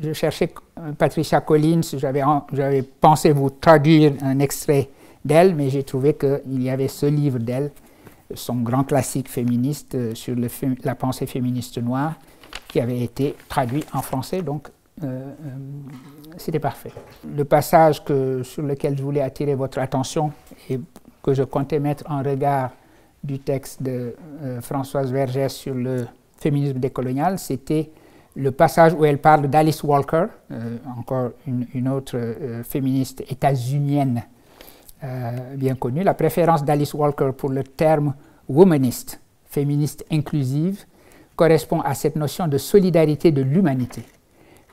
Je cherchais Patricia Collins, j'avais pensé vous traduire un extrait d'elle, mais j'ai trouvé qu'il y avait ce livre d'elle, son grand classique féministe sur la pensée féministe noire, qui avait été traduit en français, donc c'était parfait. Le passage sur lequel je voulais attirer votre attention et que je comptais mettre en regard du texte de Françoise Vergès sur le féminisme décolonial, c'était le passage où elle parle d'Alice Walker, encore une autre féministe états-unienne bien connue, la préférence d'Alice Walker pour le terme womaniste, féministe inclusive, correspond à cette notion de solidarité de l'humanité.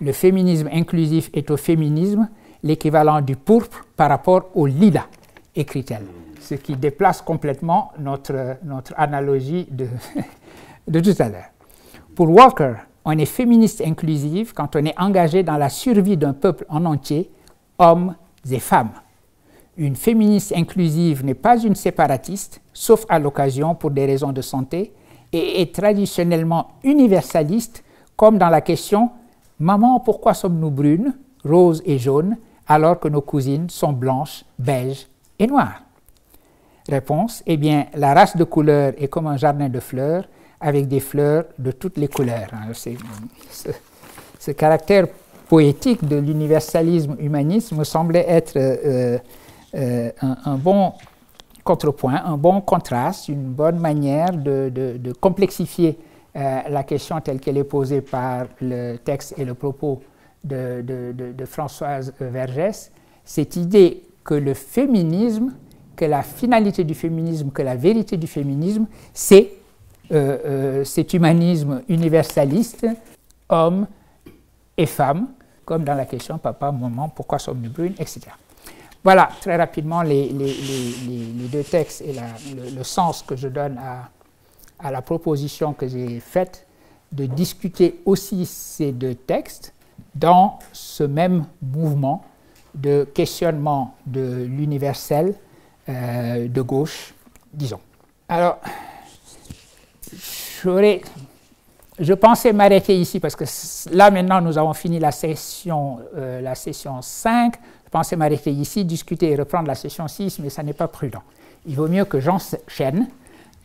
Le féminisme inclusif est au féminisme l'équivalent du pourpre par rapport au lilas, écrit-elle, ce qui déplace complètement notre analogie de tout à l'heure. Pour Walker, on est féministe inclusive quand on est engagé dans la survie d'un peuple en entier, hommes et femmes. Une féministe inclusive n'est pas une séparatiste, sauf à l'occasion pour des raisons de santé, et est traditionnellement universaliste, comme dans la question « Maman, pourquoi sommes-nous brunes, roses et jaunes, alors que nos cousines sont blanches, beiges et noires ?» Réponse, eh bien, la race de couleur est comme un jardin de fleurs, avec des fleurs de toutes les couleurs. Ce caractère poétique de l'universalisme humaniste me semblait être un bon contrepoint, un bon contraste, une bonne manière de complexifier la question telle qu'elle est posée par le texte et le propos de Françoise Vergès, cette idée que le féminisme, que la finalité du féminisme, que la vérité du féminisme, c'est cet humanisme universaliste, hommes et femmes, comme dans la question « Papa, maman, pourquoi sommes-nous brunes ?» etc. Voilà, très rapidement, les deux textes et le sens que je donne à la proposition que j'ai faite de discuter aussi ces deux textes dans ce même mouvement de questionnement de l'universel de gauche, disons. Alors, je pensais m'arrêter ici parce que là maintenant nous avons fini la session 5, je pensais m'arrêter ici, discuter et reprendre la session 6, mais ça n'est pas prudent. Il vaut mieux que j'enchaîne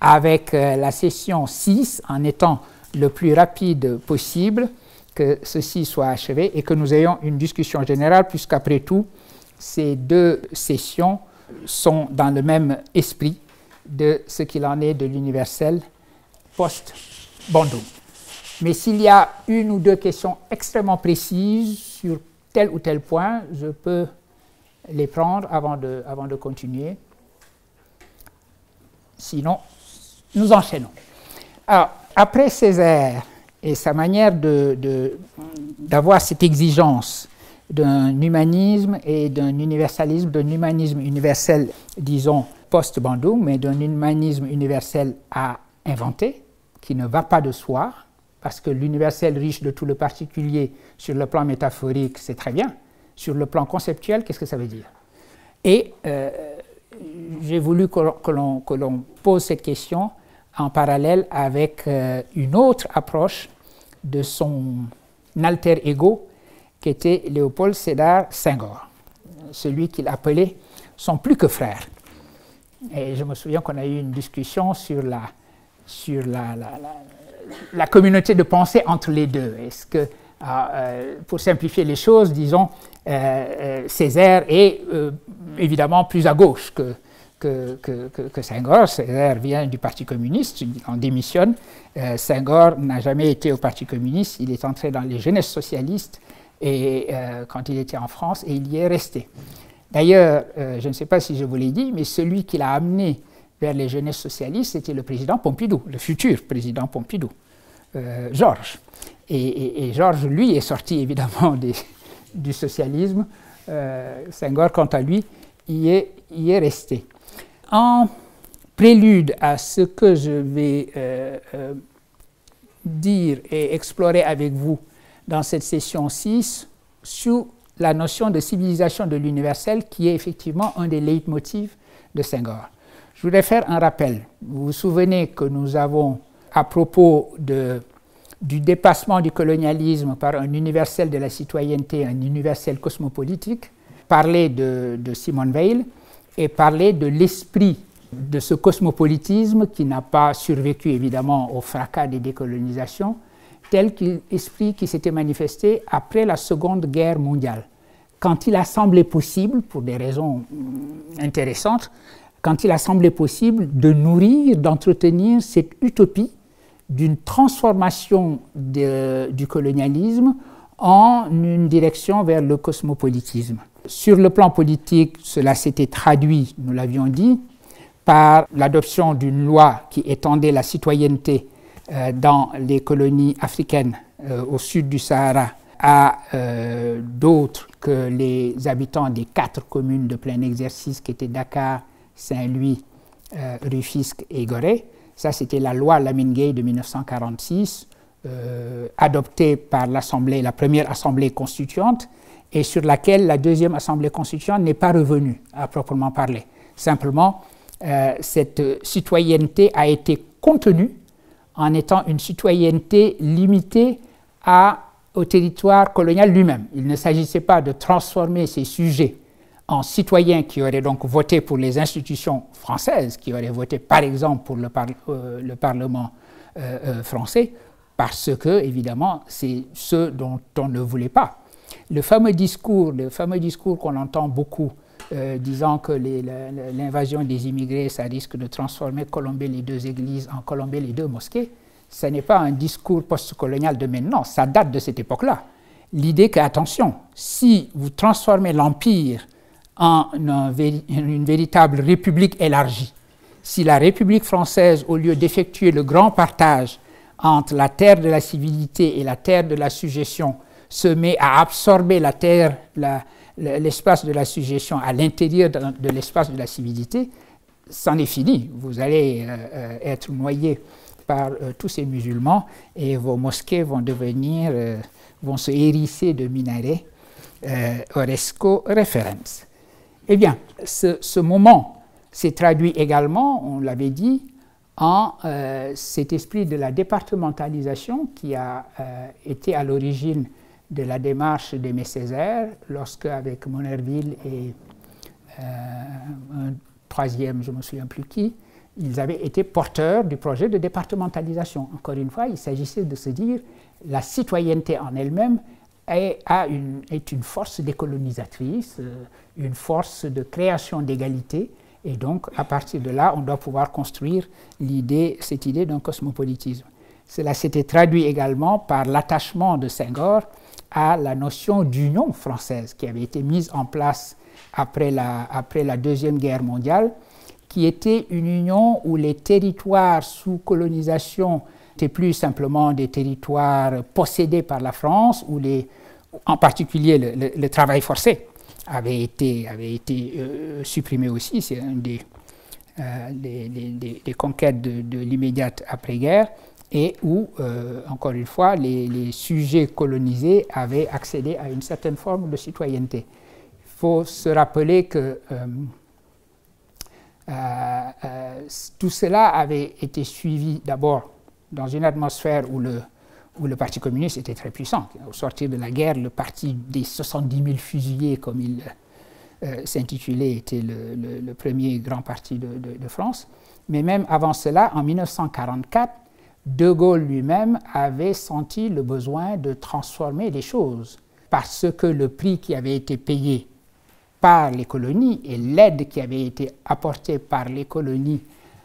avec la session 6 en étant le plus rapide possible, que ceci soit achevé et que nous ayons une discussion générale puisqu'après tout ces deux sessions sont dans le même esprit de ce qu'il en est de l'universel post-Bandung. Mais s'il y a une ou deux questions extrêmement précises sur tel ou tel point, je peux les prendre avant de continuer. Sinon, nous enchaînons. Alors, après Césaire et sa manière d'avoir cette exigence d'un humanisme et d'un humanisme universel, disons, post-Bandung, mais d'un humanisme universel à inventer, qui ne va pas de soi, parce que l'universel riche de tout le particulier sur le plan métaphorique, c'est très bien. Sur le plan conceptuel, qu'est-ce que ça veut dire? Et j'ai voulu que l'on pose cette question en parallèle avec une autre approche de son alter ego, qui était Léopold Sédar Senghor, celui qu'il appelait son plus que frère. Et je me souviens qu'on a eu une discussion sur la communauté de pensée entre les deux. Est-ce que, pour simplifier les choses, disons, Césaire est évidemment plus à gauche que Senghor. Césaire vient du Parti communiste, il en démissionne. Senghor n'a jamais été au Parti communiste, il est entré dans les jeunesses socialistes et, quand il était en France et il y est resté. D'ailleurs, je ne sais pas si je vous l'ai dit, mais celui qui l'a amené vers les jeunesses socialistes, c'était le président Pompidou, le futur président Pompidou, Georges. Et Georges, lui, est sorti évidemment du socialisme. Senghor, quant à lui, y est resté. En prélude à ce que je vais dire et explorer avec vous dans cette session 6, sous la notion de civilisation de l'universel, qui est effectivement un des leitmotifs de Senghor. Je voudrais faire un rappel. Vous vous souvenez que nous avons, à propos du dépassement du colonialisme par un universel de la citoyenneté, un universel cosmopolitique, parlé de Simone Weil et parlé de l'esprit de ce cosmopolitisme qui n'a pas survécu évidemment au fracas des décolonisations, tel esprit qui s'était manifesté après la Seconde Guerre mondiale, quand il a semblé possible, pour des raisons intéressantes, quand il a semblé possible de nourrir, d'entretenir cette utopie d'une transformation du colonialisme en une direction vers le cosmopolitisme. Sur le plan politique, cela s'était traduit, nous l'avions dit, par l'adoption d'une loi qui étendait la citoyenneté dans les colonies africaines au sud du Sahara à d'autres que les habitants des 4 communes de plein exercice qui étaient Dakar, Saint-Louis, Rufisque et Gorée. Ça, c'était la loi Lamine Guèye de 1946, adoptée par l'Assemblée, la première Assemblée constituante, et sur laquelle la deuxième Assemblée constituante n'est pas revenue à proprement parler. Simplement, cette citoyenneté a été contenue en étant une citoyenneté limitée au territoire colonial lui-même. Il ne s'agissait pas de transformer ces sujets en citoyens qui auraient donc voté pour les institutions françaises, qui auraient voté par exemple pour le Parlement français, parce que, évidemment, c'est ceux dont on ne voulait pas. Le fameux discours qu'on entend beaucoup, disant que l'invasion des immigrés, ça risque de transformer Colombey les deux églises en Colombey les deux mosquées, ce n'est pas un discours postcolonial de maintenant, ça date de cette époque-là. L'idée que, attention, si vous transformez l'Empire en une véritable république élargie, si la République française, au lieu d'effectuer le grand partage entre la terre de la civilité et la terre de la sujétion, se met à absorber la terre, l'espace de la suggestion à l'intérieur de l'espace de la civilité, c'en est fini. Vous allez être noyé par tous ces musulmans et vos mosquées vont devenir, vont se hérisser de minarets oresco referens. Eh bien, ce moment s'est traduit également, on l'avait dit, en cet esprit de la départementalisation qui a été à l'origine de la démarche d'Aimé Césaire, lorsque, avec Monnerville et un troisième, je ne me souviens plus qui, ils avaient été porteurs du projet de départementalisation. Encore une fois, il s'agissait de se dire la citoyenneté en elle-même est une force décolonisatrice, une force de création d'égalité, et donc à partir de là, on doit pouvoir construire cette idée d'un cosmopolitisme. Cela s'était traduit également par l'attachement de Senghor à la notion d'union française qui avait été mise en place après la Deuxième Guerre mondiale, qui était une union où les territoires sous colonisation n'étaient plus simplement des territoires possédés par la France, où en particulier le travail forcé avait été supprimé aussi. C'est une des conquêtes de l'immédiate après-guerre, et où, encore une fois, les sujets colonisés avaient accédé à une certaine forme de citoyenneté. Il faut se rappeler que tout cela avait été suivi d'abord dans une atmosphère où le Parti communiste était très puissant. Au sortir de la guerre, le parti des 70 000 fusillés, comme il s'intitulait, était le premier grand parti de France. Mais même avant cela, en 1944, De Gaulle lui-même avait senti le besoin de transformer les choses, parce que le prix qui avait été payé par les colonies et l'aide qui avait été apportée par les colonies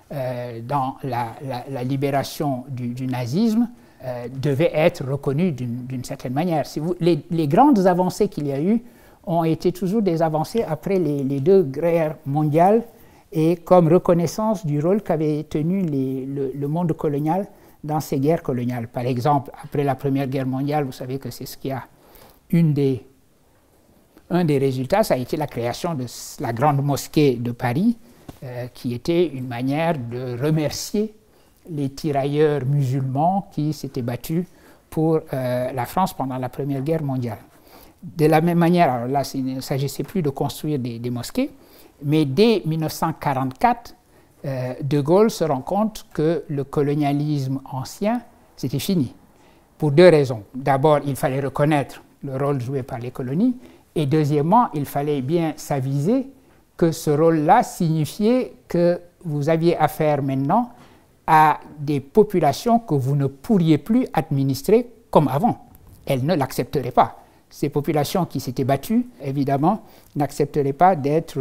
dans la libération du nazisme devait être reconnu d'une certaine manière. Si vous, les grandes avancées qu'il y a eu ont été toujours des avancées après les deux guerres mondiales, et comme reconnaissance du rôle qu'avait tenu le monde colonial dans ces guerres coloniales. Par exemple, après la Première Guerre mondiale, vous savez que c'est ce qui a... Un des résultats, ça a été la création de la Grande Mosquée de Paris, qui était une manière de remercier les tirailleurs musulmans qui s'étaient battus pour la France pendant la Première Guerre mondiale. De la même manière, alors là, il ne s'agissait plus de construire des mosquées, mais dès 1944, De Gaulle se rend compte que le colonialisme ancien, c'était fini. Pour deux raisons. D'abord, il fallait reconnaître le rôle joué par les colonies. Et deuxièmement, il fallait bien s'aviser que ce rôle-là signifiait que vous aviez affaire maintenant à des populations que vous ne pourriez plus administrer comme avant. Elles ne l'accepteraient pas. Ces populations qui s'étaient battues, évidemment, n'accepteraient pas d'être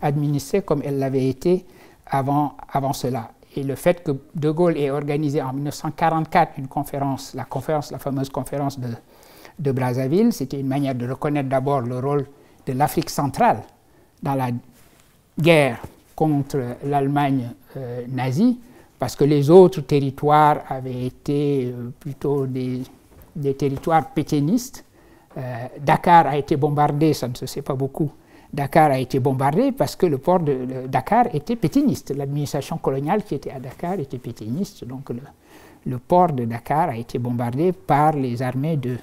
administrées comme elles l'avaient été avant cela. Et le fait que De Gaulle ait organisé en 1944 une conférence, la fameuse conférence de de Brazzaville, c'était une manière de reconnaître d'abord le rôle de l'Afrique centrale dans la guerre contre l'Allemagne nazie, parce que les autres territoires avaient été plutôt des territoires pétainistes. Dakar a été bombardé, ça ne se sait pas beaucoup. Dakar a été bombardé parce que le port de Dakar était pétainiste. L'administration coloniale qui était à Dakar était pétainiste. Donc le port de Dakar a été bombardé par les armées de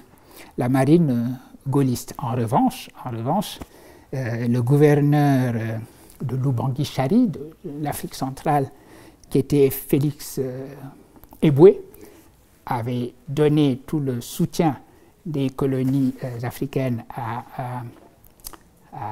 la marine gaulliste. En revanche, le gouverneur de Lubangui-Chari, de l'Afrique centrale, qui était Félix Eboué, avait donné tout le soutien des colonies africaines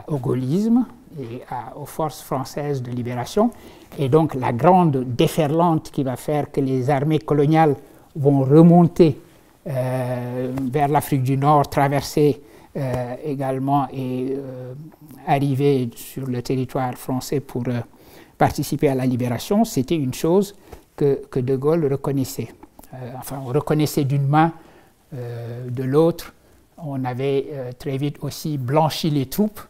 au gaullisme et aux forces françaises de libération. Et donc la grande déferlante qui va faire que les armées coloniales vont remonter vers l'Afrique du Nord, traverser également et arriver sur le territoire français pour participer à la libération, c'était une chose que De Gaulle reconnaissait. On reconnaissait d'une main, de l'autre. On avait très vite aussi blanchi les troupes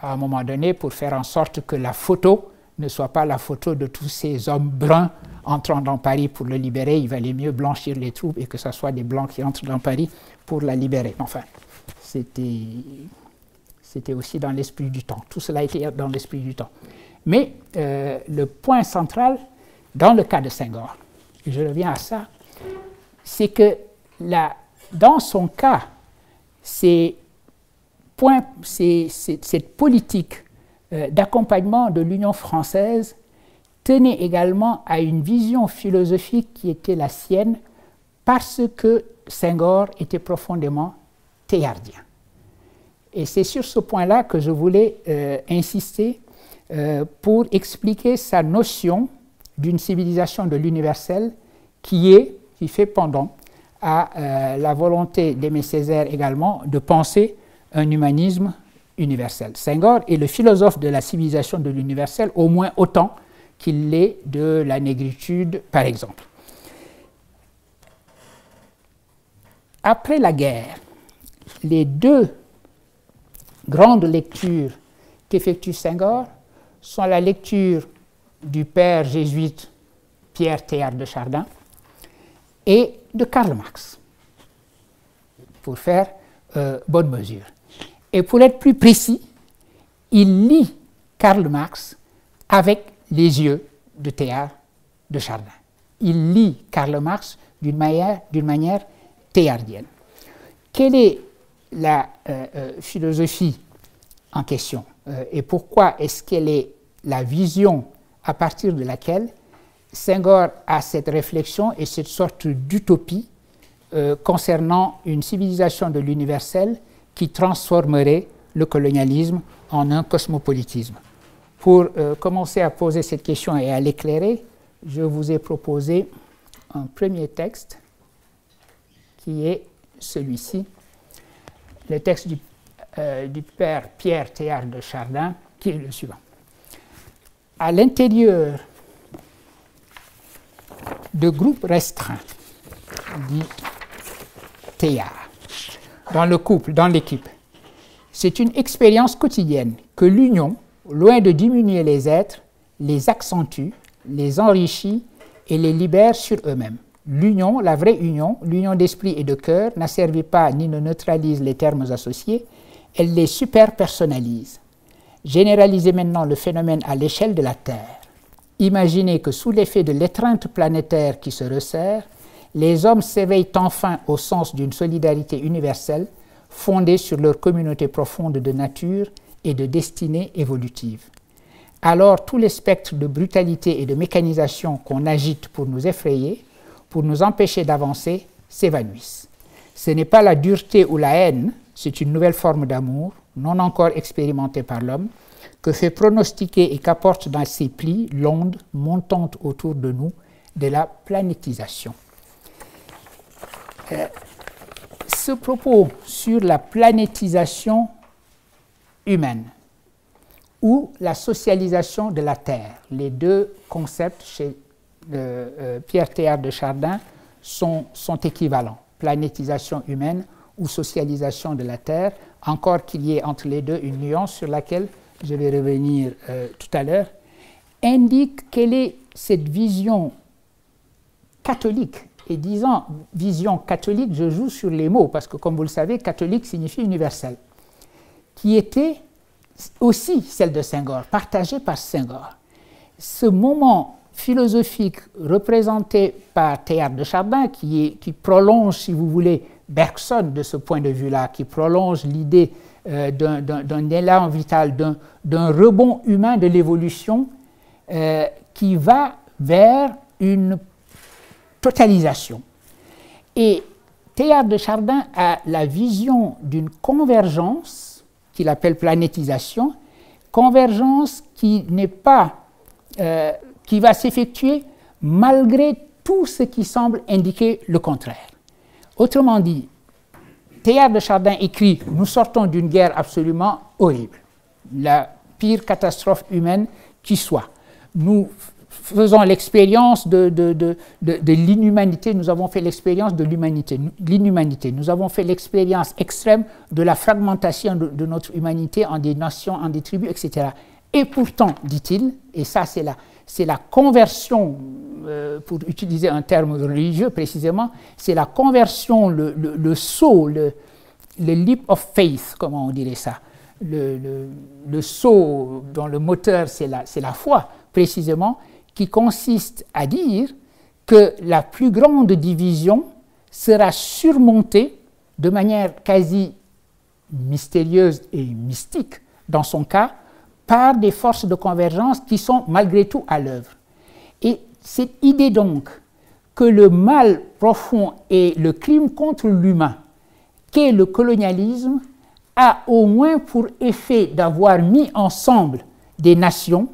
à un moment donné pour faire en sorte que la photo ne soit pas la photo de tous ces hommes bruns entrant dans Paris pour le libérer. Il valait mieux blanchir les troupes et que ce soit des blancs qui entrent dans Paris pour la libérer. Enfin, c'était aussi dans l'esprit du temps. Tout cela était dans l'esprit du temps. Mais le point central dans le cas de Senghor, et je reviens à ça, c'est que dans son cas, cette politique d'accompagnement de l'Union française tenait également à une vision philosophique qui était la sienne, parce que Senghor était profondément teilhardien. Et c'est sur ce point-là que je voulais insister pour expliquer sa notion d'une civilisation de l'universel qui fait pendant à la volonté d'Aimé Césaire également de penser un humanisme universel. Senghor est le philosophe de la civilisation de l'universel au moins autant qu'il l'est de la négritude, par exemple. Après la guerre, les deux grandes lectures qu'effectue Senghor sont la lecture du père jésuite Pierre Teilhard de Chardin et de Karl Marx, pour faire bonne mesure. Et pour être plus précis, il lit Karl Marx avec les yeux de Teilhard de Chardin. Il lit Karl Marx d'une manière teilhardienne. Quelle est la philosophie en question et pourquoi est-ce qu'elle est la vision à partir de laquelle Senghor a cette réflexion et cette sorte d'utopie concernant une civilisation de l'universel qui transformerait le colonialisme en un cosmopolitisme. Pour commencer à poser cette question et à l'éclairer, je vous ai proposé un premier texte qui est celui-ci, le texte du père Pierre Teilhard de Chardin, qui est le suivant. À l'intérieur de groupes restreints, dit Teilhard, dans le couple, dans l'équipe. C'est une expérience quotidienne que l'union, loin de diminuer les êtres, les accentue, les enrichit et les libère sur eux-mêmes. L'union, la vraie union, l'union d'esprit et de cœur, n'asservit pas ni ne neutralise les termes associés, elle les superpersonnalise. Généralisez maintenant le phénomène à l'échelle de la Terre. Imaginez que sous l'effet de l'étreinte planétaire qui se resserre, les hommes s'éveillent enfin au sens d'une solidarité universelle fondée sur leur communauté profonde de nature et de destinée évolutive. Alors tous les spectres de brutalité et de mécanisation qu'on agite pour nous effrayer, pour nous empêcher d'avancer, s'évanouissent. Ce n'est pas la dureté ou la haine, c'est une nouvelle forme d'amour, non encore expérimentée par l'homme, que fait pronostiquer et qu'apporte dans ses plis l'onde montante autour de nous de la planétisation. Ce propos sur la planétisation humaine ou la socialisation de la Terre, les deux concepts chez Pierre Teilhard de Chardin sont équivalents, planétisation humaine ou socialisation de la terre, encore qu'il y ait entre les deux une nuance sur laquelle je vais revenir tout à l'heure, indique quelle est cette vision catholique. Et disant vision catholique, je joue sur les mots, parce que comme vous le savez, catholique signifie universel, qui était aussi celle de Senghor, partagée par Senghor. Ce moment philosophique représenté par Teilhard de Chardin, qui prolonge, si vous voulez, Bergson de ce point de vue-là, qui prolonge l'idée d'un élan vital, d'un rebond humain de l'évolution qui va vers une totalisation. Et Teilhard de Chardin a la vision d'une convergence qu'il appelle planétisation, convergence qui n'est pas, qui va s'effectuer malgré tout ce qui semble indiquer le contraire. Autrement dit, Teilhard de Chardin écrit « Nous sortons d'une guerre absolument horrible, la pire catastrophe humaine qui soit. Nous faisons l'expérience de l'inhumanité, nous avons fait l'expérience de l'inhumanité, nous avons fait l'expérience extrême de la fragmentation de notre humanité en des nations, en des tribus, etc. » Et pourtant, dit-il, et ça c'est la conversion, pour utiliser un terme religieux précisément, c'est la conversion, le saut, le leap of faith, comment on dirait ça, le saut dont le moteur c'est la foi précisément, qui consiste à dire que la plus grande division sera surmontée de manière quasi mystérieuse et mystique, dans son cas, par des forces de convergence qui sont malgré tout à l'œuvre. Et cette idée donc que le mal profond et le crime contre l'humain, qu'est le colonialisme, a au moins pour effet d'avoir mis ensemble des nations,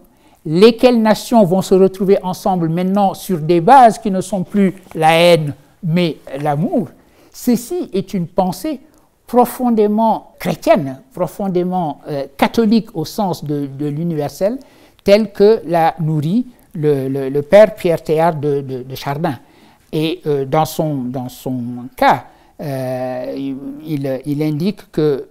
lesquelles nations vont se retrouver ensemble maintenant sur des bases qui ne sont plus la haine mais l'amour. Ceci est une pensée profondément chrétienne, profondément catholique au sens de l'universel, telle que la nourrit le père Pierre Teilhard de Chardin. Et dans son cas, il indique que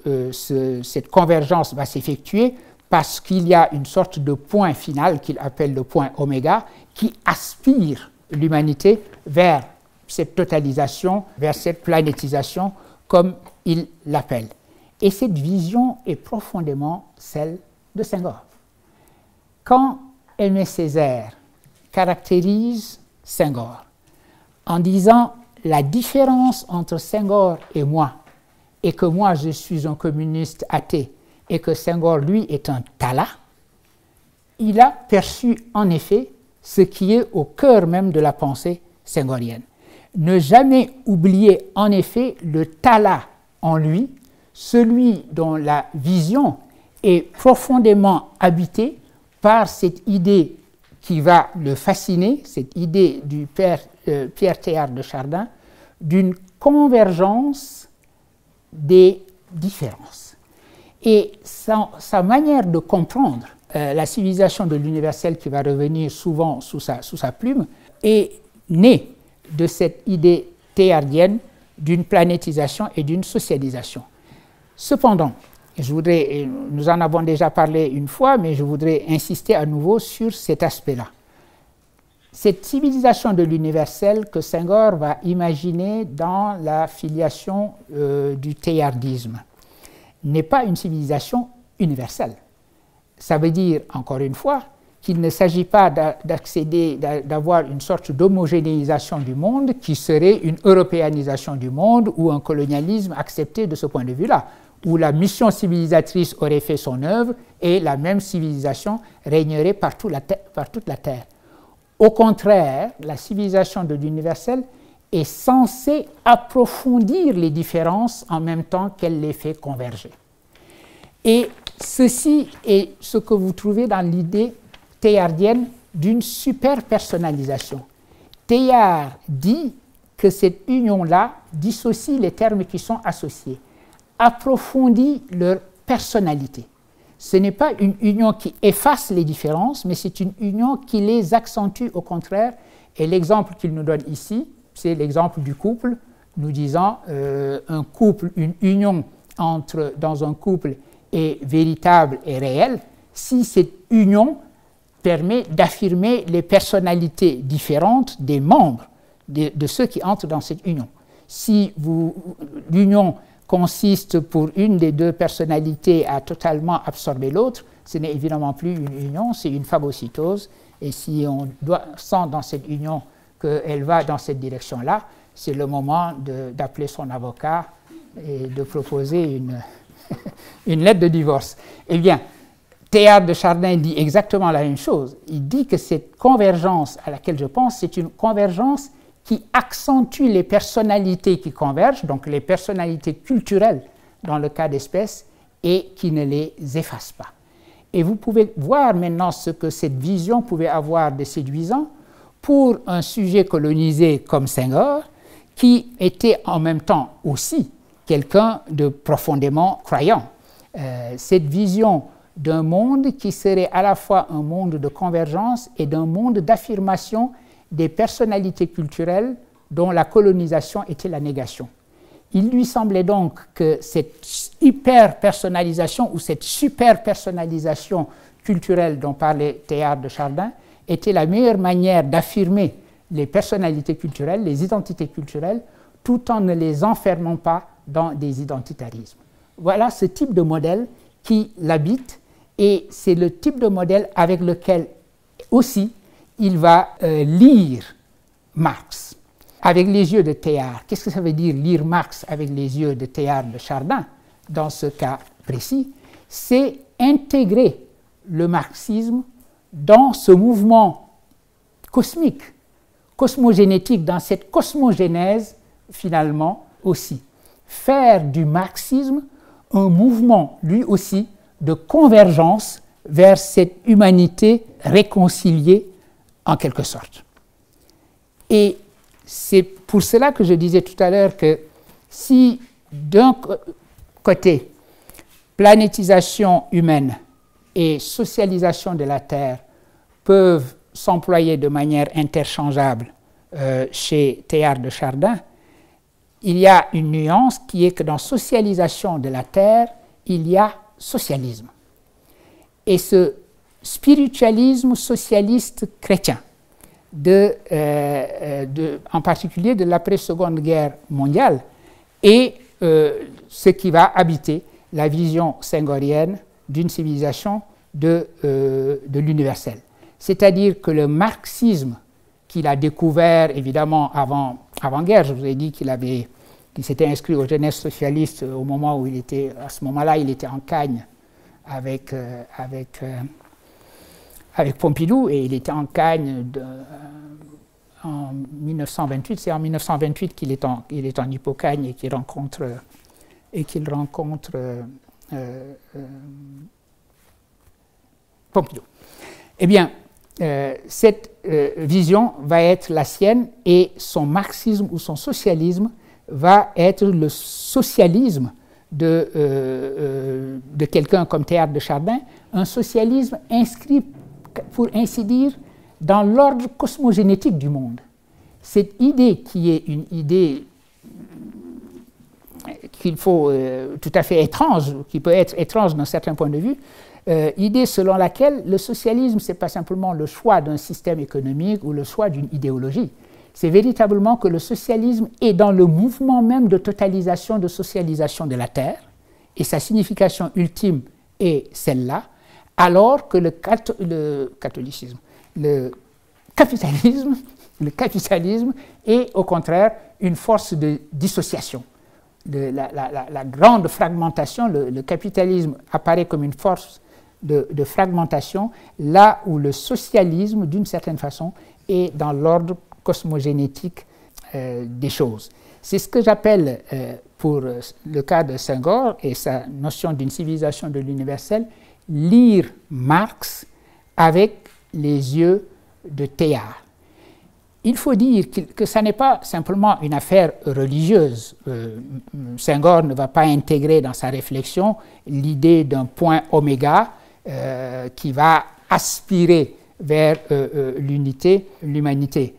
cette convergence va s'effectuer parce qu'il y a une sorte de point final qu'il appelle le point oméga qui aspire l'humanité vers cette totalisation, vers cette planétisation, comme il l'appelle. Et cette vision est profondément celle de Senghor. Quand Aimé Césaire caractérise Senghor en disant « la différence entre Senghor et moi, et que moi je suis un communiste athée, et que Senghor lui est un tala », il a perçu en effet ce qui est au cœur même de la pensée senghorienne. Ne jamais oublier en effet le tala en lui, celui dont la vision est profondément habitée par cette idée qui va le fasciner, cette idée du père Pierre Teilhard de Chardin, d'une convergence des différences. Et sa manière de comprendre la civilisation de l'universel qui va revenir souvent sous sa plume est née de cette idée théardienne d'une planétisation et d'une socialisation. Cependant, je voudrais, nous en avons déjà parlé une fois, mais je voudrais insister à nouveau sur cet aspect-là. Cette civilisation de l'universel que Senghor va imaginer dans la filiation du théardisme n'est pas une civilisation universelle. Ça veut dire, encore une fois, qu'il ne s'agit pas d'accéder, d'avoir une sorte d'homogénéisation du monde qui serait une européanisation du monde ou un colonialisme accepté de ce point de vue-là, où la mission civilisatrice aurait fait son œuvre et la même civilisation régnerait par toute la Terre. Au contraire, la civilisation de l'universel est censée approfondir les différences en même temps qu'elle les fait converger. Et ceci est ce que vous trouvez dans l'idée théardienne d'une super-personnalisation. Teilhard dit que cette union-là dissocie les termes qui sont associés, approfondit leur personnalité. Ce n'est pas une union qui efface les différences, mais c'est une union qui les accentue au contraire. Et l'exemple qu'il nous donne ici, c'est l'exemple du couple nous disant un couple, une union entre dans un couple est véritable et réelle si cette union permet d'affirmer les personnalités différentes des membres, de ceux qui entrent dans cette union. Si l'union consiste pour une des deux personnalités à totalement absorber l'autre, ce n'est évidemment plus une union, c'est une phagocytose. Et si on sent dans cette union qu'elle va dans cette direction-là, c'est le moment d'appeler son avocat et de proposer une lettre de divorce. Eh bien, Teilhard de Chardin dit exactement la même chose. Il dit que cette convergence à laquelle je pense, c'est une convergence qui accentue les personnalités qui convergent, donc les personnalités culturelles dans le cas d'espèce, et qui ne les efface pas. Et vous pouvez voir maintenant ce que cette vision pouvait avoir de séduisant pour un sujet colonisé comme Senghor, qui était en même temps aussi quelqu'un de profondément croyant. Cette vision d'un monde qui serait à la fois un monde de convergence et d'un monde d'affirmation des personnalités culturelles dont la colonisation était la négation. Il lui semblait donc que cette hyper-personnalisation ou cette super-personnalisation culturelle dont parlait Teilhard de Chardin était la meilleure manière d'affirmer les personnalités culturelles, les identités culturelles, tout en ne les enfermant pas dans des identitarismes. Voilà ce type de modèle qui l'habite, et c'est le type de modèle avec lequel aussi il va lire Marx avec les yeux de Teilhard. Qu'est-ce que ça veut dire lire Marx avec les yeux de Teilhard de Chardin dans ce cas précis? C'est intégrer le marxisme dans ce mouvement cosmique, cosmogénétique, dans cette cosmogénèse finalement aussi. Faire du marxisme un mouvement, lui aussi, de convergence vers cette humanité réconciliée en quelque sorte. Et c'est pour cela que je disais tout à l'heure que si d'un côté, planétisation humaine et socialisation de la Terre peuvent s'employer de manière interchangeable chez Teilhard de Chardin, il y a une nuance qui est que dans socialisation de la Terre, il y a socialisme. Et ce spiritualisme socialiste chrétien, en particulier de l'après-Seconde Guerre mondiale, et ce qui va habiter la vision senghorienne d'une civilisation de l'universel. C'est-à-dire que le marxisme qu'il a découvert évidemment avant-guerre, je vous ai dit qu'il s'était inscrit aux jeunesses socialistes au moment où il était, à ce moment-là, il était en Cagne avec Pompidou, et il était en Cagne en 1928. C'est en 1928 qu'il est en Hippocagne et qu'il rencontre, Pompidou. Eh bien, cette vision va être la sienne, et son marxisme ou son socialisme va être le socialisme de quelqu'un comme Teilhard de Chardin, un socialisme inscrit, pour ainsi dire, dans l'ordre cosmogénétique du monde. Cette idée qui est une idée qu'il faut tout à fait étrange, qui peut être étrange d'un certain point de vue, idée selon laquelle le socialisme, ce n'est pas simplement le choix d'un système économique ou le choix d'une idéologie. C'est véritablement que le socialisme est dans le mouvement même de totalisation, de socialisation de la Terre, et sa signification ultime est celle-là, alors que le capitalisme est au contraire une force de dissociation. La grande fragmentation, le capitalisme apparaît comme une force de fragmentation, là où le socialisme, d'une certaine façon, est dans l'ordre cosmogénétique des choses. C'est ce que j'appelle, pour le cas de Senghor et sa notion d'une civilisation de l'universel, lire Marx avec les yeux de Teilhard. Il faut dire que ça n'est pas simplement une affaire religieuse. Senghor ne va pas intégrer dans sa réflexion l'idée d'un point oméga qui va aspirer vers l'unité, l'humanité.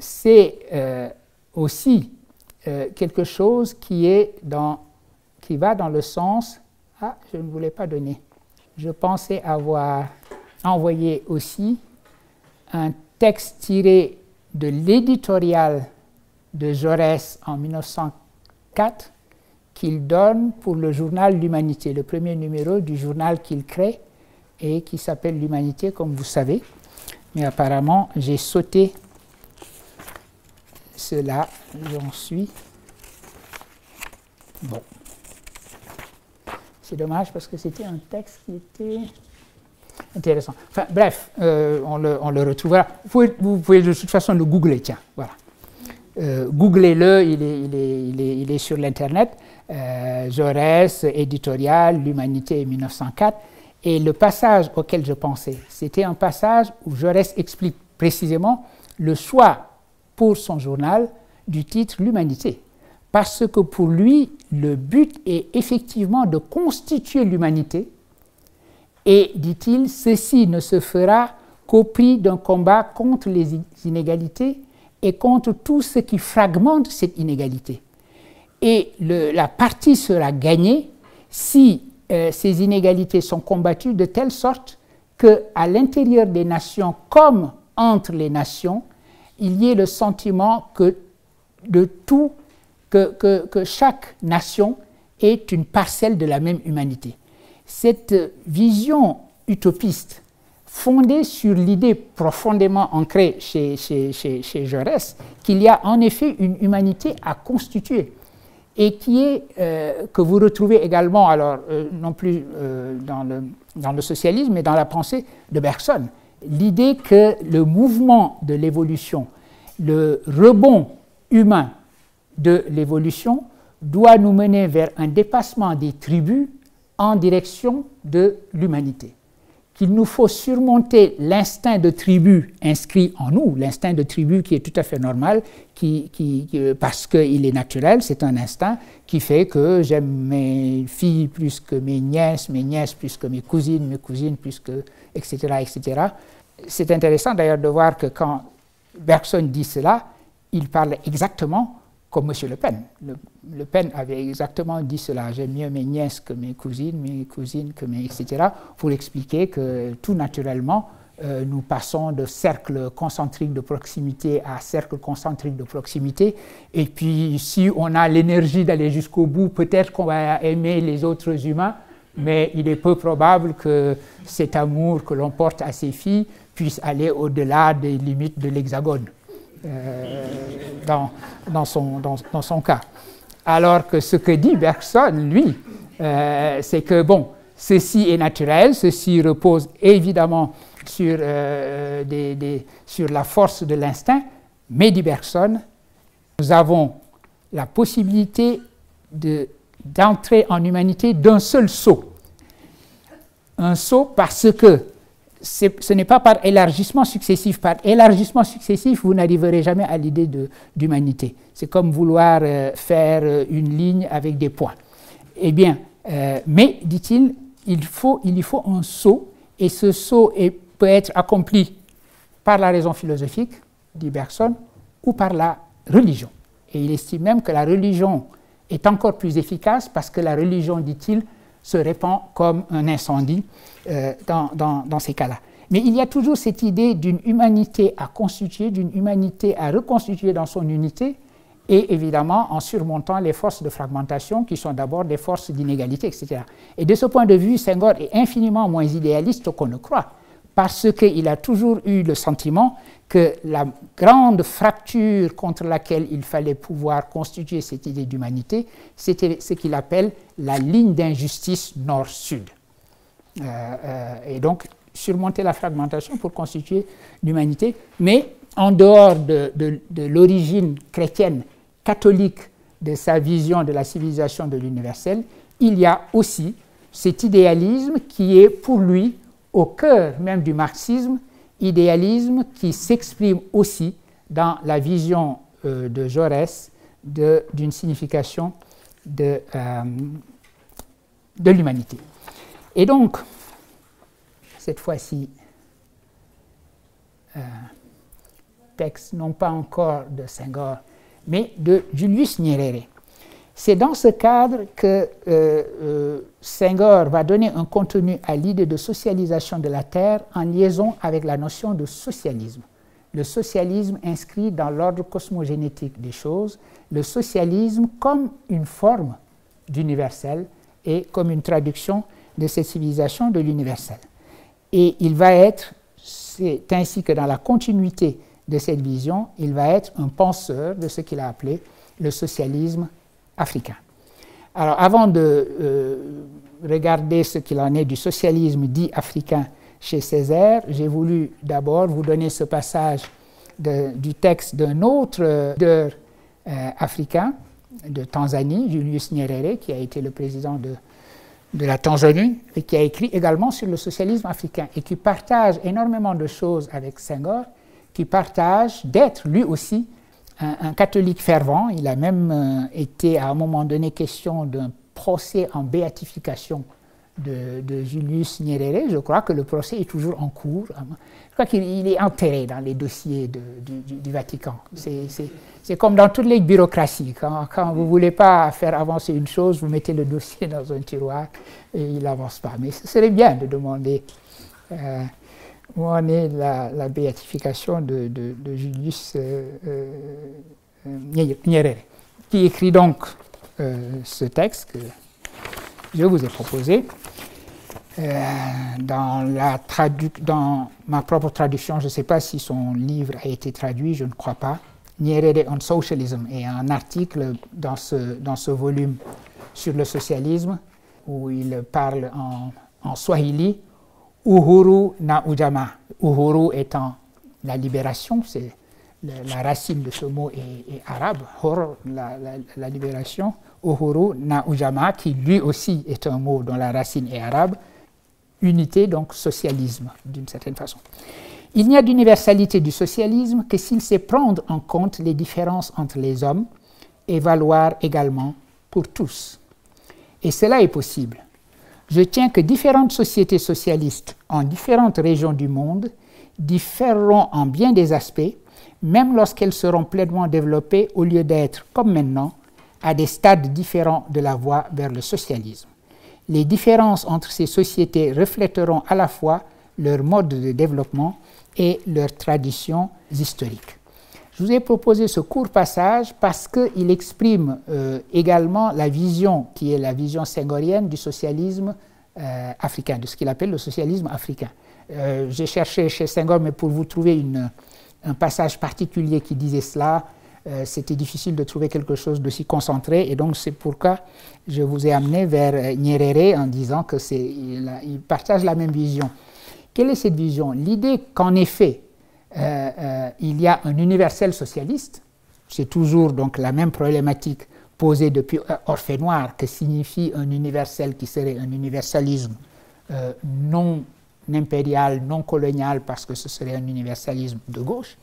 C'est aussi quelque chose qui va dans le sens... Ah, je ne voulais pas donner. Je pensais avoir envoyé aussi un texte tiré de l'éditorial de Jaurès en 1904 qu'il donne pour le journal L'Humanité, le premier numéro du journal qu'il crée et qui s'appelle L'Humanité, comme vous savez. Mais apparemment, j'ai sauté cela, j'en suis. Bon. C'est dommage parce que c'était un texte qui était intéressant. Enfin, bref, on le retrouvera. Vous pouvez de toute façon le googler, tiens, voilà. Googlez-le, il est sur l'Internet. Jaurès, éditorial, L'Humanité 1904. Et le passage auquel je pensais, c'était un passage où Jaurès explique précisément le choix pour son journal du titre « L'Humanité ». Parce que pour lui, le but est effectivement de constituer l'humanité. Et, dit-il, ceci ne se fera qu'au prix d'un combat contre les inégalités et contre tout ce qui fragmente cette inégalité. Et la partie sera gagnée si ces inégalités sont combattues de telle sorte qu'à l'intérieur des nations comme entre les nations, il y ait le sentiment que chaque nation est une parcelle de la même humanité. Cette vision utopiste, fondée sur l'idée profondément ancrée chez Jaurès, qu'il y a en effet une humanité à constituer, et que vous retrouvez également, alors non plus dans le socialisme, mais dans la pensée de Bergson. L'idée que le mouvement de l'évolution, le rebond humain de l'évolution, doit nous mener vers un dépassement des tribus en direction de l'humanité. Qu'il nous faut surmonter l'instinct de tribu inscrit en nous, l'instinct de tribu qui est tout à fait normal, parce qu'il est naturel, c'est un instinct qui fait que j'aime mes filles plus que mes nièces plus que mes cousines plus que... etc. etc. C'est intéressant d'ailleurs de voir que quand Bergson dit cela, il parle exactement comme M. Le Pen. Le Pen avait exactement dit cela. J'aime mieux mes nièces que mes cousines que mes... etc. pour expliquer que tout naturellement, nous passons de cercles concentriques de proximité à cercles concentriques de proximité. Et puis, si on a l'énergie d'aller jusqu'au bout, peut-être qu'on va aimer les autres humains, mais il est peu probable que cet amour que l'on porte à ses filles puisse aller au-delà des limites de l'hexagone. Dans son cas. Alors que ce que dit Bergson, lui, c'est que, bon, ceci est naturel, ceci repose évidemment sur la force de l'instinct, mais, dit Bergson, nous avons la possibilité d'entrer en humanité d'un seul saut. Un saut parce que ce n'est pas par élargissement successif. Par élargissement successif, vous n'arriverez jamais à l'idée d'humanité. C'est comme vouloir faire une ligne avec des points. Eh bien, mais, dit-il, il faut un saut, et ce saut peut être accompli par la raison philosophique, dit Bergson, ou par la religion. Et il estime même que la religion est encore plus efficace parce que la religion, dit-il, se répand comme un incendie dans ces cas-là. Mais il y a toujours cette idée d'une humanité à constituer, d'une humanité à reconstituer dans son unité, et évidemment en surmontant les forces de fragmentation qui sont d'abord des forces d'inégalité, etc. Et de ce point de vue, Senghor est infiniment moins idéaliste qu'on ne croit, parce qu'il a toujours eu le sentiment que la grande fracture contre laquelle il fallait pouvoir constituer cette idée d'humanité, c'était ce qu'il appelle la ligne d'injustice nord-sud. Et donc, surmonter la fragmentation pour constituer l'humanité, mais en dehors de l'origine chrétienne catholique de sa vision de la civilisation de l'universel, il y a aussi cet idéalisme qui est pour lui au cœur même du marxisme, idéalisme qui s'exprime aussi dans la vision de Jaurès d'une signification de l'humanité. Et donc, cette fois-ci, texte non pas encore de Senghor, mais de Julius Nyerere. C'est dans ce cadre que Senghor va donner un contenu à l'idée de socialisation de la terre en liaison avec la notion de socialisme. Le socialisme inscrit dans l'ordre cosmogénétique des choses, le socialisme comme une forme d'universel et comme une traduction de cette civilisation de l'universel. Et il va être, c'est ainsi que dans la continuité de cette vision, il va être un penseur de ce qu'il a appelé le socialisme africain. Alors, avant de regarder ce qu'il en est du socialisme dit africain chez Césaire, j'ai voulu d'abord vous donner ce passage du texte d'un autre leader africain de Tanzanie, Julius Nyerere, qui a été le président de la Tanzanie et qui a écrit également sur le socialisme africain et qui partage énormément de choses avec Senghor, qui partage d'être lui aussi un catholique fervent. Il a même été à un moment donné question d'un procès en béatification de Julius Nyerere. Je crois que le procès est toujours en cours. Je crois qu'il est enterré dans les dossiers du Vatican. C'est comme dans toutes les bureaucraties. Quand vous ne voulez pas faire avancer une chose, vous mettez le dossier dans un tiroir et il n'avance pas. Mais ce serait bien de demander où en est la béatification de Julius Nyerere, qui écrit donc ce texte que je vous ai proposé. Dans ma propre traduction, je ne sais pas si son livre a été traduit, je ne crois pas. Nyerere on Socialism, et un article dans ce volume sur le socialisme où il parle en swahili. Uhuru na Ujama. Uhuru étant la libération, c'est la racine de ce mot est arabe, Hor, la libération. Uhuru na Ujama, qui lui aussi est un mot dont la racine est arabe. Unité, donc socialisme, d'une certaine façon. Il n'y a d'universalité du socialisme que s'il sait prendre en compte les différences entre les hommes et valoir également pour tous. Et cela est possible. Je tiens que différentes sociétés socialistes en différentes régions du monde différeront en bien des aspects, même lorsqu'elles seront pleinement développées au lieu d'être, comme maintenant, à des stades différents de la voie vers le socialisme. Les différences entre ces sociétés reflèteront à la fois leur mode de développement et leurs traditions historiques. Je vous ai proposé ce court passage parce qu'il exprime également la vision, qui est la vision senghorienne du socialisme africain, de ce qu'il appelle le socialisme africain. J'ai cherché chez Senghor, mais pour vous trouver un passage particulier qui disait cela, c'était difficile de trouver quelque chose d'aussi concentré, et donc c'est pourquoi je vous ai amené vers Nyerere en disant qu'il partage la même vision. Quelle est cette vision? L'idée qu'en effet, il y a un universel socialiste, c'est toujours donc la même problématique posée depuis Orphée Noir, que signifie un universel qui serait un universalisme non impérial, non colonial, parce que ce serait un universalisme de gauche.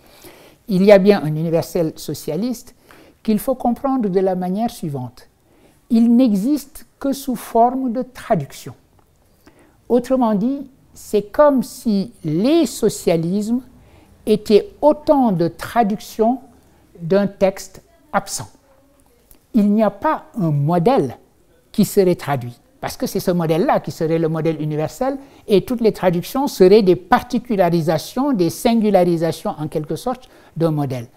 Il y a bien un universel socialiste qu'il faut comprendre de la manière suivante. Il n'existe que sous forme de traduction. Autrement dit, c'est comme si les socialismes étaient autant de traductions d'un texte absent. Il n'y a pas un modèle qui serait traduit, parce que c'est ce modèle-là qui serait le modèle universel, et toutes les traductions seraient des particularisations, des singularisations en quelque sorte d'un modèle.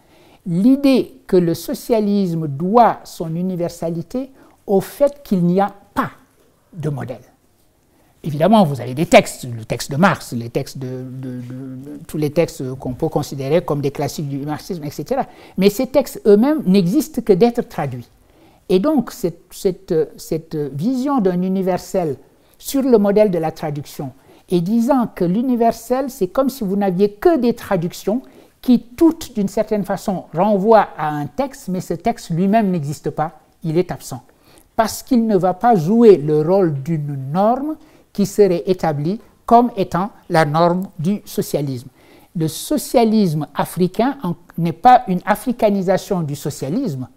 L'idée que le socialisme doit son universalité au fait qu'il n'y a pas de modèle. Évidemment, vous avez des textes, le texte de Marx, les textes tous les textes qu'on peut considérer comme des classiques du marxisme, etc. Mais ces textes eux-mêmes n'existent que d'être traduits. Et donc, cette vision d'un universel sur le modèle de la traduction, et disant que l'universel, c'est comme si vous n'aviez que des traductions qui, toutes, d'une certaine façon, renvoient à un texte, mais ce texte lui-même n'existe pas, il est absent. Parce qu'il ne va pas jouer le rôle d'une norme qui serait établie comme étant la norme du socialisme. Le socialisme africain n'est pas une africanisation du socialisme,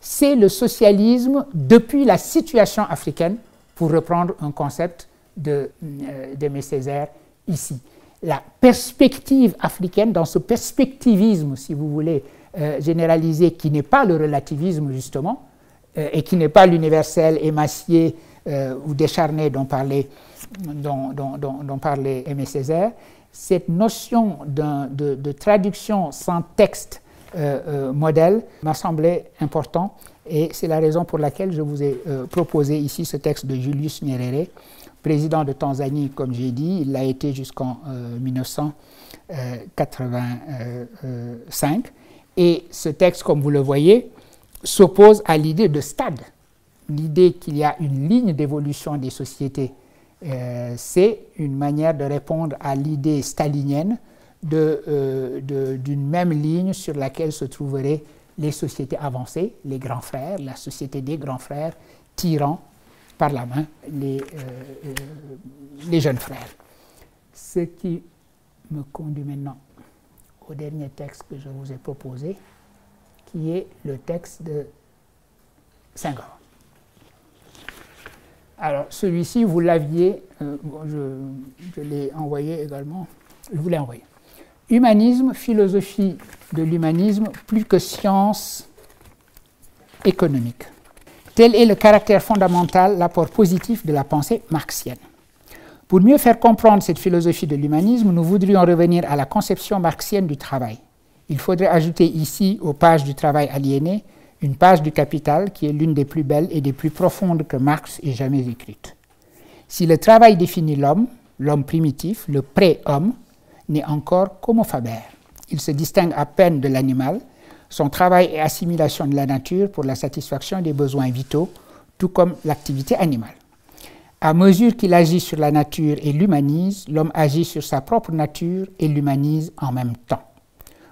c'est le socialisme depuis la situation africaine, pour reprendre un concept d'Aimé Césaire ici. La perspective africaine, dans ce perspectivisme, si vous voulez, généralisé qui n'est pas le relativisme, justement, et qui n'est pas l'universel émacié ou décharné dont parlait Aimé Césaire, cette notion de traduction sans texte modèle m'a semblé importante, et c'est la raison pour laquelle je vous ai proposé ici ce texte de Julius Nyerere, président de Tanzanie, comme j'ai dit. Il l'a été jusqu'en 1985. Et ce texte, comme vous le voyez, s'oppose à l'idée de stade, l'idée qu'il y a une ligne d'évolution des sociétés. C'est une manière de répondre à l'idée stalinienne d'une même ligne sur laquelle se trouveraient les sociétés avancées, les grands frères, la société des grands frères, tirant par la main les jeunes frères. Ce qui me conduit maintenant au dernier texte que je vous ai proposé, qui est le texte de Senghor. Alors, celui-ci, vous l'aviez, je l'ai envoyé également, je vous l'ai envoyé. Humanisme, philosophie de l'humanisme, plus que science économique. Tel est le caractère fondamental, l'apport positif de la pensée marxienne. Pour mieux faire comprendre cette philosophie de l'humanisme, nous voudrions revenir à la conception marxienne du travail. Il faudrait ajouter ici, aux pages du travail aliéné, une page du Capital qui est l'une des plus belles et des plus profondes que Marx ait jamais écrite. Si le travail définit l'homme, l'homme primitif, le pré-homme, n'est encore qu'homo faber. Il se distingue à peine de l'animal. Son travail est assimilation de la nature pour la satisfaction des besoins vitaux, tout comme l'activité animale. À mesure qu'il agit sur la nature et l'humanise, l'homme agit sur sa propre nature et l'humanise en même temps.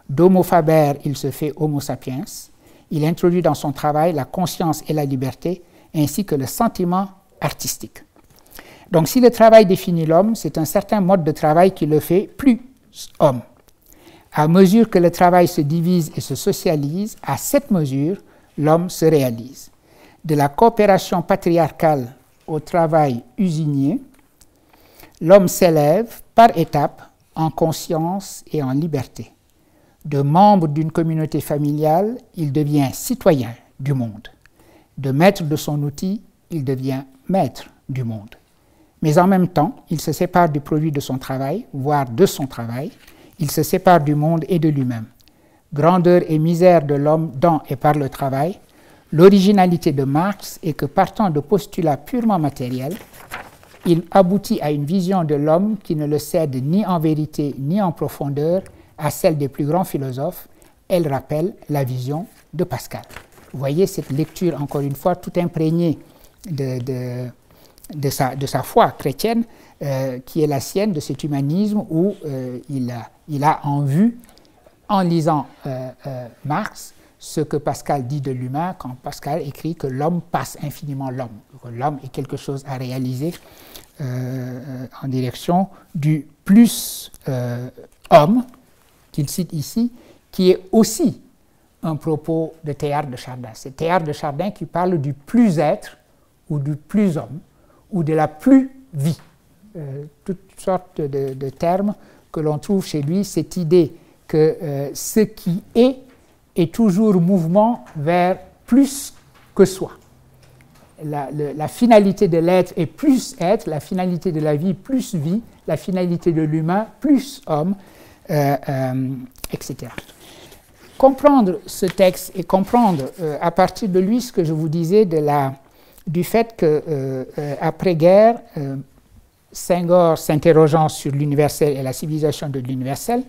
D'homo faber, il se fait homo sapiens. Il introduit dans son travail la conscience et la liberté, ainsi que le sentiment artistique. Donc si le travail définit l'homme, c'est un certain mode de travail qui le fait plus homme. À mesure que le travail se divise et se socialise, à cette mesure, l'homme se réalise. De la coopération patriarcale au travail usinier, l'homme s'élève par étapes en conscience et en liberté. De membre d'une communauté familiale, il devient citoyen du monde. De maître de son outil, il devient maître du monde. Mais en même temps, il se sépare du produit de son travail, voire de son travail. Il se sépare du monde et de lui-même. Grandeur et misère de l'homme dans et par le travail. L'originalité de Marx est que, partant de postulats purement matériels, il aboutit à une vision de l'homme qui ne le cède ni en vérité ni en profondeur à celle des plus grands philosophes. Elle rappelle la vision de Pascal. Vous voyez cette lecture, encore une fois, tout imprégnée de sa foi chrétienne, qui est la sienne, de cet humanisme où il a en vue, en lisant Marx, ce que Pascal dit de l'humain quand Pascal écrit que l'homme passe infiniment l'homme, que l'homme est quelque chose à réaliser en direction du plus homme, qu'il cite ici, qui est aussi un propos de Teilhard de Chardin. C'est Teilhard de Chardin qui parle du plus être ou du plus homme ou de la plus vie. Toutes sortes de termes que l'on trouve chez lui, cette idée que ce qui est toujours mouvement vers plus que soi. La finalité de l'être est plus être, la finalité de la vie, la finalité de l'humain plus homme, etc. Comprendre ce texte et comprendre à partir de lui ce que je vous disais du fait que après-guerre, Senghor, s'interrogeant sur l'universel et la civilisation de l'universel,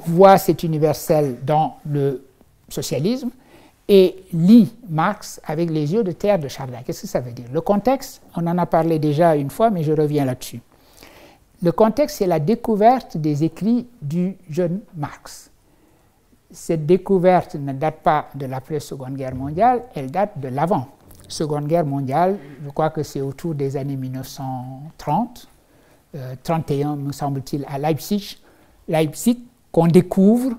voit cet universel dans le socialisme et lit Marx avec les yeux de Teilhard de Chardin. Qu'est-ce que ça veut dire? Le contexte, on en a parlé déjà une fois, mais je reviens là-dessus. Le contexte, c'est la découverte des écrits du jeune Marx. Cette découverte ne date pas de l'après-Seconde Guerre mondiale, elle date de l'avant. Seconde Guerre mondiale, je crois que c'est autour des années 1930, 31 me semble-t-il, à Leipzig, qu'on découvre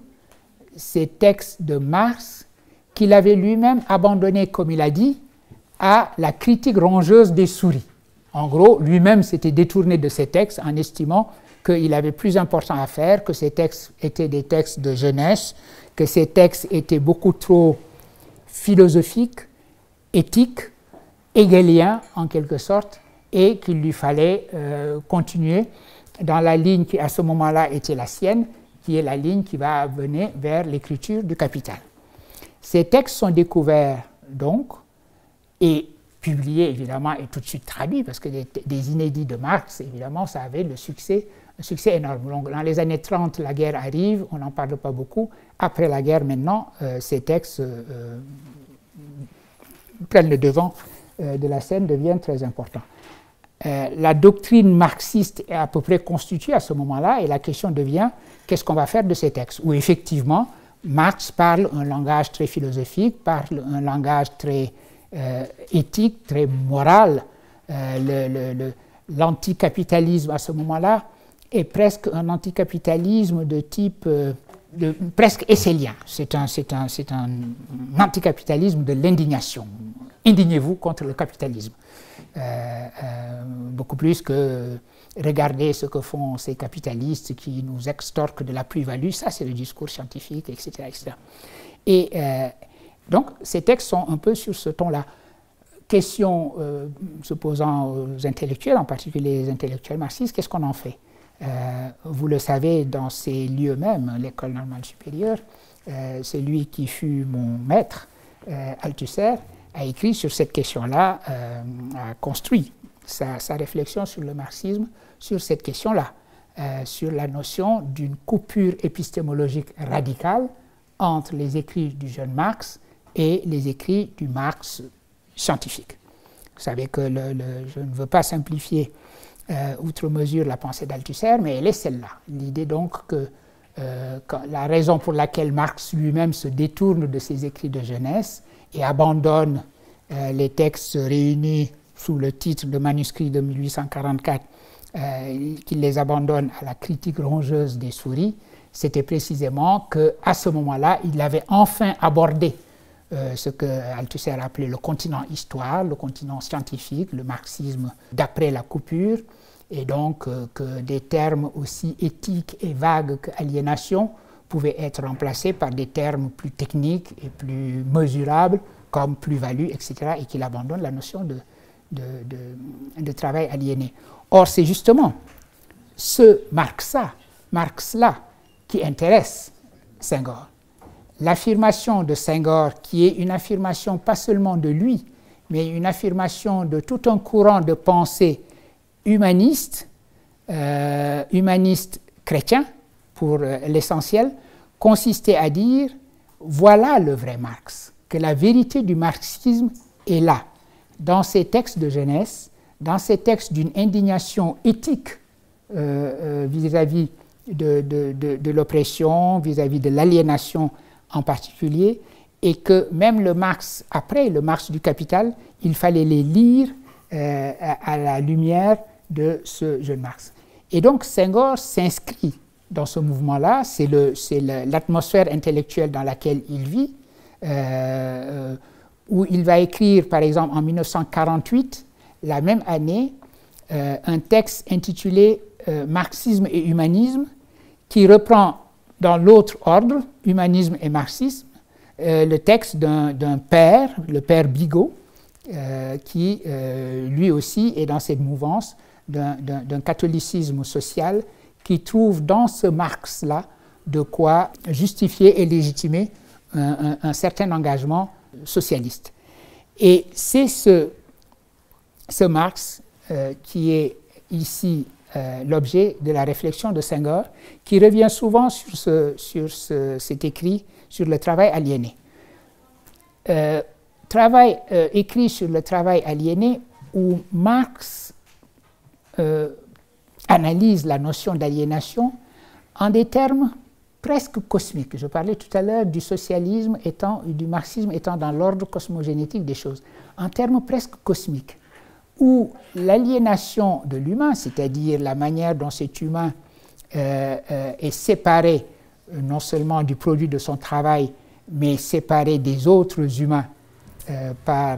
ces textes de Marx qu'il avait lui-même abandonné, comme il a dit, à la critique rongeuse des souris. En gros, lui-même s'était détourné de ces textes en estimant qu'il avait plus important à faire, que ces textes étaient des textes de jeunesse, que ces textes étaient beaucoup trop philosophiques, éthiques, hegeliens en quelque sorte, et qu'il lui fallait continuer dans la ligne qui à ce moment-là était la sienne, qui est la ligne qui va mener vers l'écriture du Capital. Ces textes sont découverts donc et publiés évidemment et tout de suite traduits, parce que des inédits de Marx, évidemment, ça avait le succès, un succès énorme. Donc, dans les années 30, la guerre arrive, on n'en parle pas beaucoup. Après la guerre, maintenant, ces textes prennent le devant de la scène, deviennent très importants. La doctrine marxiste est à peu près constituée à ce moment-là, et la question devient, qu'est-ce qu'on va faire de ces textes? Où effectivement, Marx parle un langage très philosophique, parle un langage très éthique, très moral. L'anticapitalisme à ce moment-là est presque un anticapitalisme de type, presque hegélien. C'est un anticapitalisme de l'indignation. Indignez-vous contre le capitalisme. Beaucoup plus que regarder ce que font ces capitalistes qui nous extorquent de la plus-value, ça c'est le discours scientifique, etc. etc. Et donc ces textes sont un peu sur ce ton-là. Question se posant aux intellectuels, en particulier les intellectuels marxistes, qu'est-ce qu'on en fait? Vous le savez, dans ces lieux mêmes, l'école normale supérieure, celui qui fut mon maître, Althusser, a écrit sur cette question-là, a construit sa réflexion sur le marxisme, sur cette question-là, sur la notion d'une coupure épistémologique radicale entre les écrits du jeune Marx et les écrits du Marx scientifique. Vous savez que je ne veux pas simplifier outre mesure la pensée d'Althusser, mais elle est celle-là. L'idée donc que la raison pour laquelle Marx lui-même se détourne de ses écrits de jeunesse et abandonne les textes réunis sous le titre de manuscrit de 1844, qu'il les abandonne à la critique rongeuse des souris, c'était précisément qu'à ce moment-là, il avait enfin abordé ce que Althusser appelait le continent histoire, le continent scientifique, le marxisme d'après la coupure, et donc que des termes aussi éthiques et vagues qu'aliénation pouvaient être remplacés par des termes plus techniques et plus mesurables, comme plus-value, etc., et qu'il abandonne la notion de travail aliéné. Or, c'est justement ce Marx-là, qui intéresse Senghor. L'affirmation de Senghor, qui est une affirmation pas seulement de lui, mais une affirmation de tout un courant de pensée humaniste, humaniste chrétien, pour l'essentiel, consistait à dire « voilà le vrai Marx », que la vérité du marxisme est là, dans ces textes de jeunesse, dans ces textes d'une indignation éthique vis-à-vis de l'oppression, vis-à-vis de l'aliénation en particulier, et que même le Marx, après le Marx du Capital, il fallait les lire à la lumière de ce jeune Marx. Et donc Senghor s'inscrit dans ce mouvement-là, c'est l'atmosphère intellectuelle dans laquelle il vit, où il va écrire, par exemple, en 1948, la même année, un texte intitulé « Marxisme et humanisme », qui reprend dans l'autre ordre, « Humanisme et marxisme », le texte d'un père, le père Bigot, qui, lui aussi, est dans cette mouvance d'un catholicisme social, qui trouve dans ce Marx-là de quoi justifier et légitimer un certain engagement socialiste. Et c'est ce Marx qui est ici l'objet de la réflexion de Senghor, qui revient souvent sur cet écrit sur le travail aliéné. Écrit sur le travail aliéné où Marx analyse la notion d'aliénation en des termes presque cosmiques. Je parlais tout à l'heure du socialisme étant, du marxisme étant dans l'ordre cosmogénétique des choses, en termes presque cosmiques, où l'aliénation de l'humain, c'est-à-dire la manière dont cet humain est séparé non seulement du produit de son travail, mais séparé des autres humains par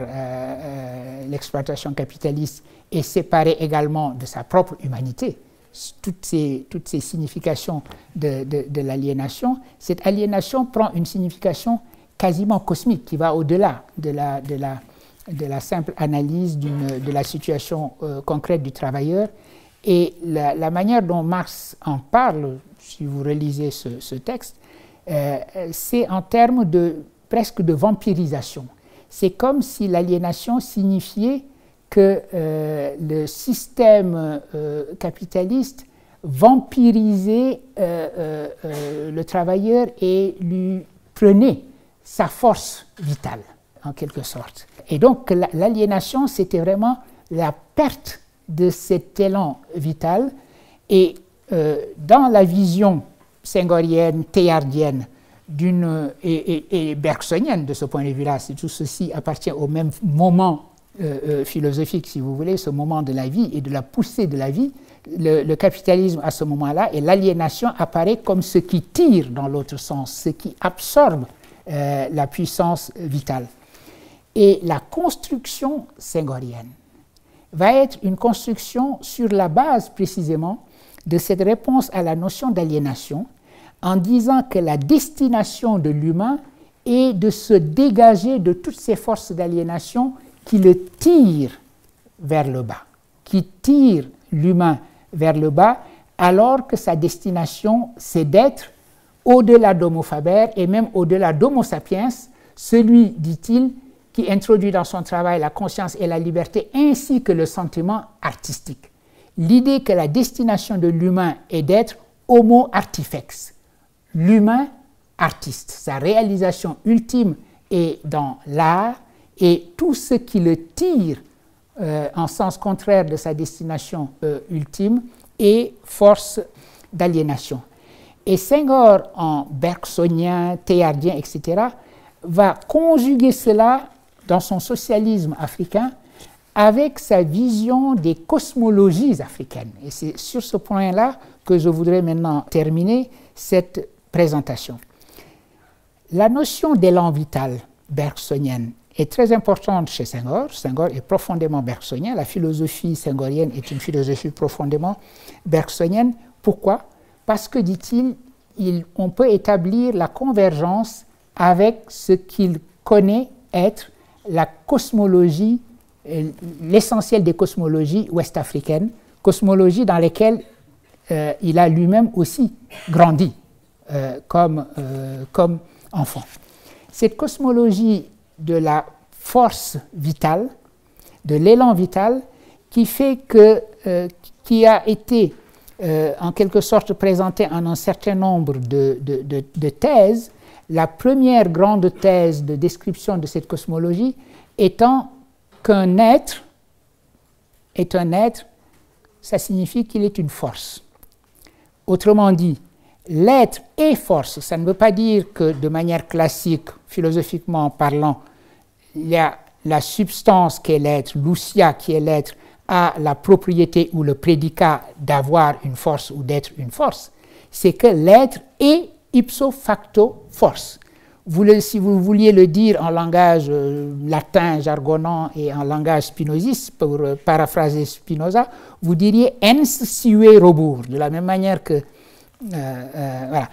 l'exploitation capitaliste, et séparé également de sa propre humanité, toutes ces significations de l'aliénation, cette aliénation prend une signification quasiment cosmique qui va au-delà de la simple analyse de la situation concrète du travailleur. Et la manière dont Marx en parle, si vous relisez ce texte, c'est en termes presque de vampirisation. C'est comme si l'aliénation signifiait que le système capitaliste vampirisait le travailleur et lui prenait sa force vitale, en quelque sorte. Et donc l'aliénation, c'était vraiment la perte de cet élan vital. Et dans la vision senghorienne, teilhardienne, et bergsonienne de ce point de vue-là, tout ceci appartient au même moment philosophique, si vous voulez, ce moment de la vie et de la poussée de la vie, le capitalisme à ce moment-là, et l'aliénation apparaît comme ce qui tire dans l'autre sens, ce qui absorbe la puissance vitale. Et la construction senghorienne va être une construction sur la base précisément de cette réponse à la notion d'aliénation, en disant que la destination de l'humain est de se dégager de toutes ces forces d'aliénation qui le tirent vers le bas, qui tirent l'humain vers le bas, alors que sa destination, c'est d'être au-delà d'Homo faber et même au-delà d'Homo sapiens, celui, dit-il, qui introduit dans son travail la conscience et la liberté, ainsi que le sentiment artistique. L'idée que la destination de l'humain est d'être homo artifex, l'humain artiste. Sa réalisation ultime est dans l'art, et tout ce qui le tire en sens contraire de sa destination ultime est force d'aliénation. Et Senghor, en bergsonien, teilhardien, etc., va conjuguer cela dans son socialisme africain avec sa vision des cosmologies africaines. Et c'est sur ce point-là que je voudrais maintenant terminer cette présentation. La notion d'élan vital bergsonienne est très importante chez Senghor. Senghor est profondément bergsonien. La philosophie senghorienne est une philosophie profondément bergsonienne. Pourquoi? Parce que, dit-il, on peut établir la convergence avec ce qu'il connaît être la cosmologie, l'essentiel des cosmologies ouest-africaines, cosmologies dans lesquelles il a lui-même aussi grandi comme enfant. Cette cosmologie de la force vitale, de l'élan vital, qui fait que, qui a été en quelque sorte présentée en un certain nombre de thèses, la première grande thèse de description de cette cosmologie étant qu'un être est un être, ça signifie qu'il est une force. Autrement dit, l'être est force. Ça ne veut pas dire que, de manière classique, philosophiquement parlant, il y a la substance qui est l'être, l'ousia qui est l'être, a la propriété ou le prédicat d'avoir une force ou d'être une force. C'est que l'être est ipso facto force. Si vous vouliez le dire en langage latin, jargonnant, et en langage spinoziste, pour paraphraser Spinoza, vous diriez « ens sue robur », de la même manière que voilà.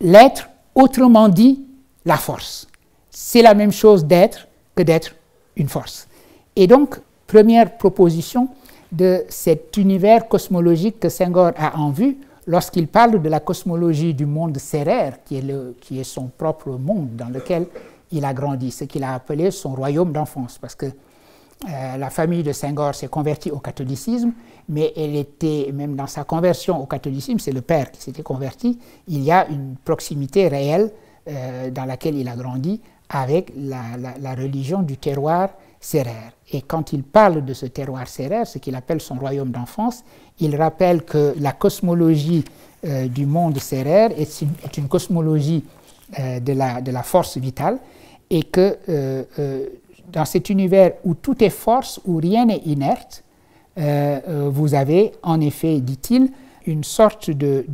L'être, autrement dit, la force. C'est la même chose d'être que d'être une force. Et donc, première proposition de cet univers cosmologique que Senghor a en vue, lorsqu'il parle de la cosmologie du monde Sérère, qui est son propre monde dans lequel il a grandi, ce qu'il a appelé son royaume d'enfance, parce que la famille de Senghor s'est convertie au catholicisme, mais elle était, même dans sa conversion au catholicisme, c'est le père qui s'était converti, il y a une proximité réelle dans laquelle il a grandi avec la religion du terroir Sérère. Et quand il parle de ce terroir Sérère, ce qu'il appelle son royaume d'enfance, il rappelle que la cosmologie du monde Sérère est une cosmologie de la force vitale, et que dans cet univers où tout est force, où rien n'est inerte, vous avez en effet, dit-il, une sorte de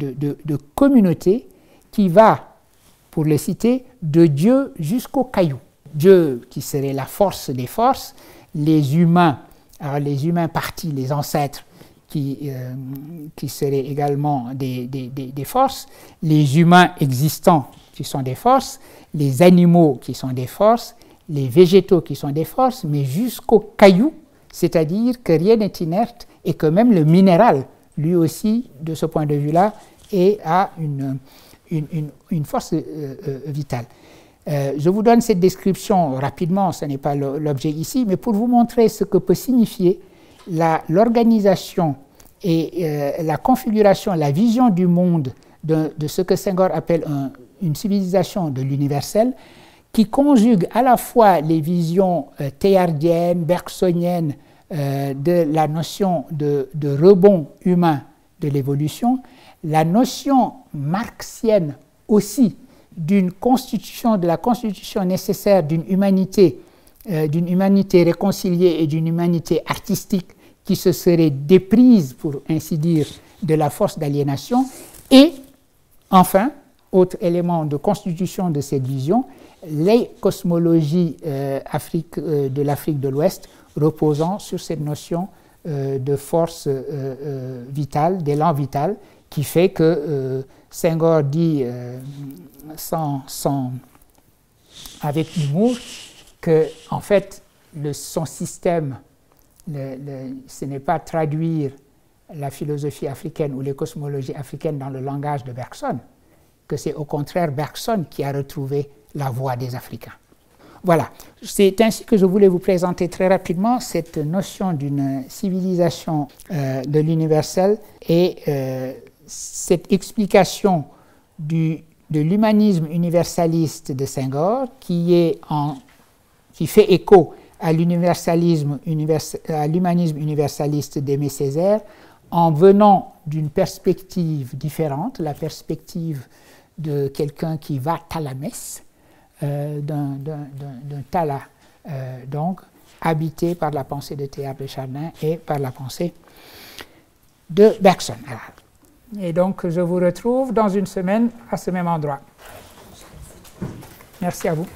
communauté qui va, pour le citer, de Dieu jusqu'au caillou. Dieu qui serait la force des forces, les humains partis, les ancêtres, qui seraient également des forces, les humains existants qui sont des forces, les animaux qui sont des forces, les végétaux qui sont des forces, mais jusqu'aux cailloux, c'est-à-dire que rien n'est inerte et que même le minéral, lui aussi, de ce point de vue-là, a une force vitale. Je vous donne cette description rapidement, ce n'est pas l'objet ici, mais pour vous montrer ce que peut signifier l'organisation et la configuration, la vision du monde de ce que Senghor appelle une civilisation de l'universel, qui conjugue à la fois les visions théardiennes, bergsoniennes de la notion de rebond humain de l'évolution, la notion marxienne aussi de la constitution nécessaire d'une humanité réconciliée et d'une humanité artistique qui se serait déprise, pour ainsi dire, de la force d'aliénation. Et enfin, autre élément de constitution de cette vision, les cosmologies de l'Afrique de l'Ouest reposant sur cette notion de force vitale, d'élan vital, qui fait que Senghor dit avec humour que, en fait, son système, ce n'est pas traduire la philosophie africaine ou les cosmologies africaines dans le langage de Bergson, que c'est au contraire Bergson qui a retrouvé la voix des Africains. Voilà, c'est ainsi que je voulais vous présenter très rapidement cette notion d'une civilisation de l'universel et cette explication de l'humanisme universaliste de Senghor qui fait écho à l'humanisme universaliste d'Aimé Césaire en venant d'une perspective différente, la perspective de quelqu'un qui va à la messe, d'un tala, donc habité par la pensée de Teilhard de Chardin et par la pensée de Bergson. Et donc je vous retrouve dans une semaine à ce même endroit. Merci à vous.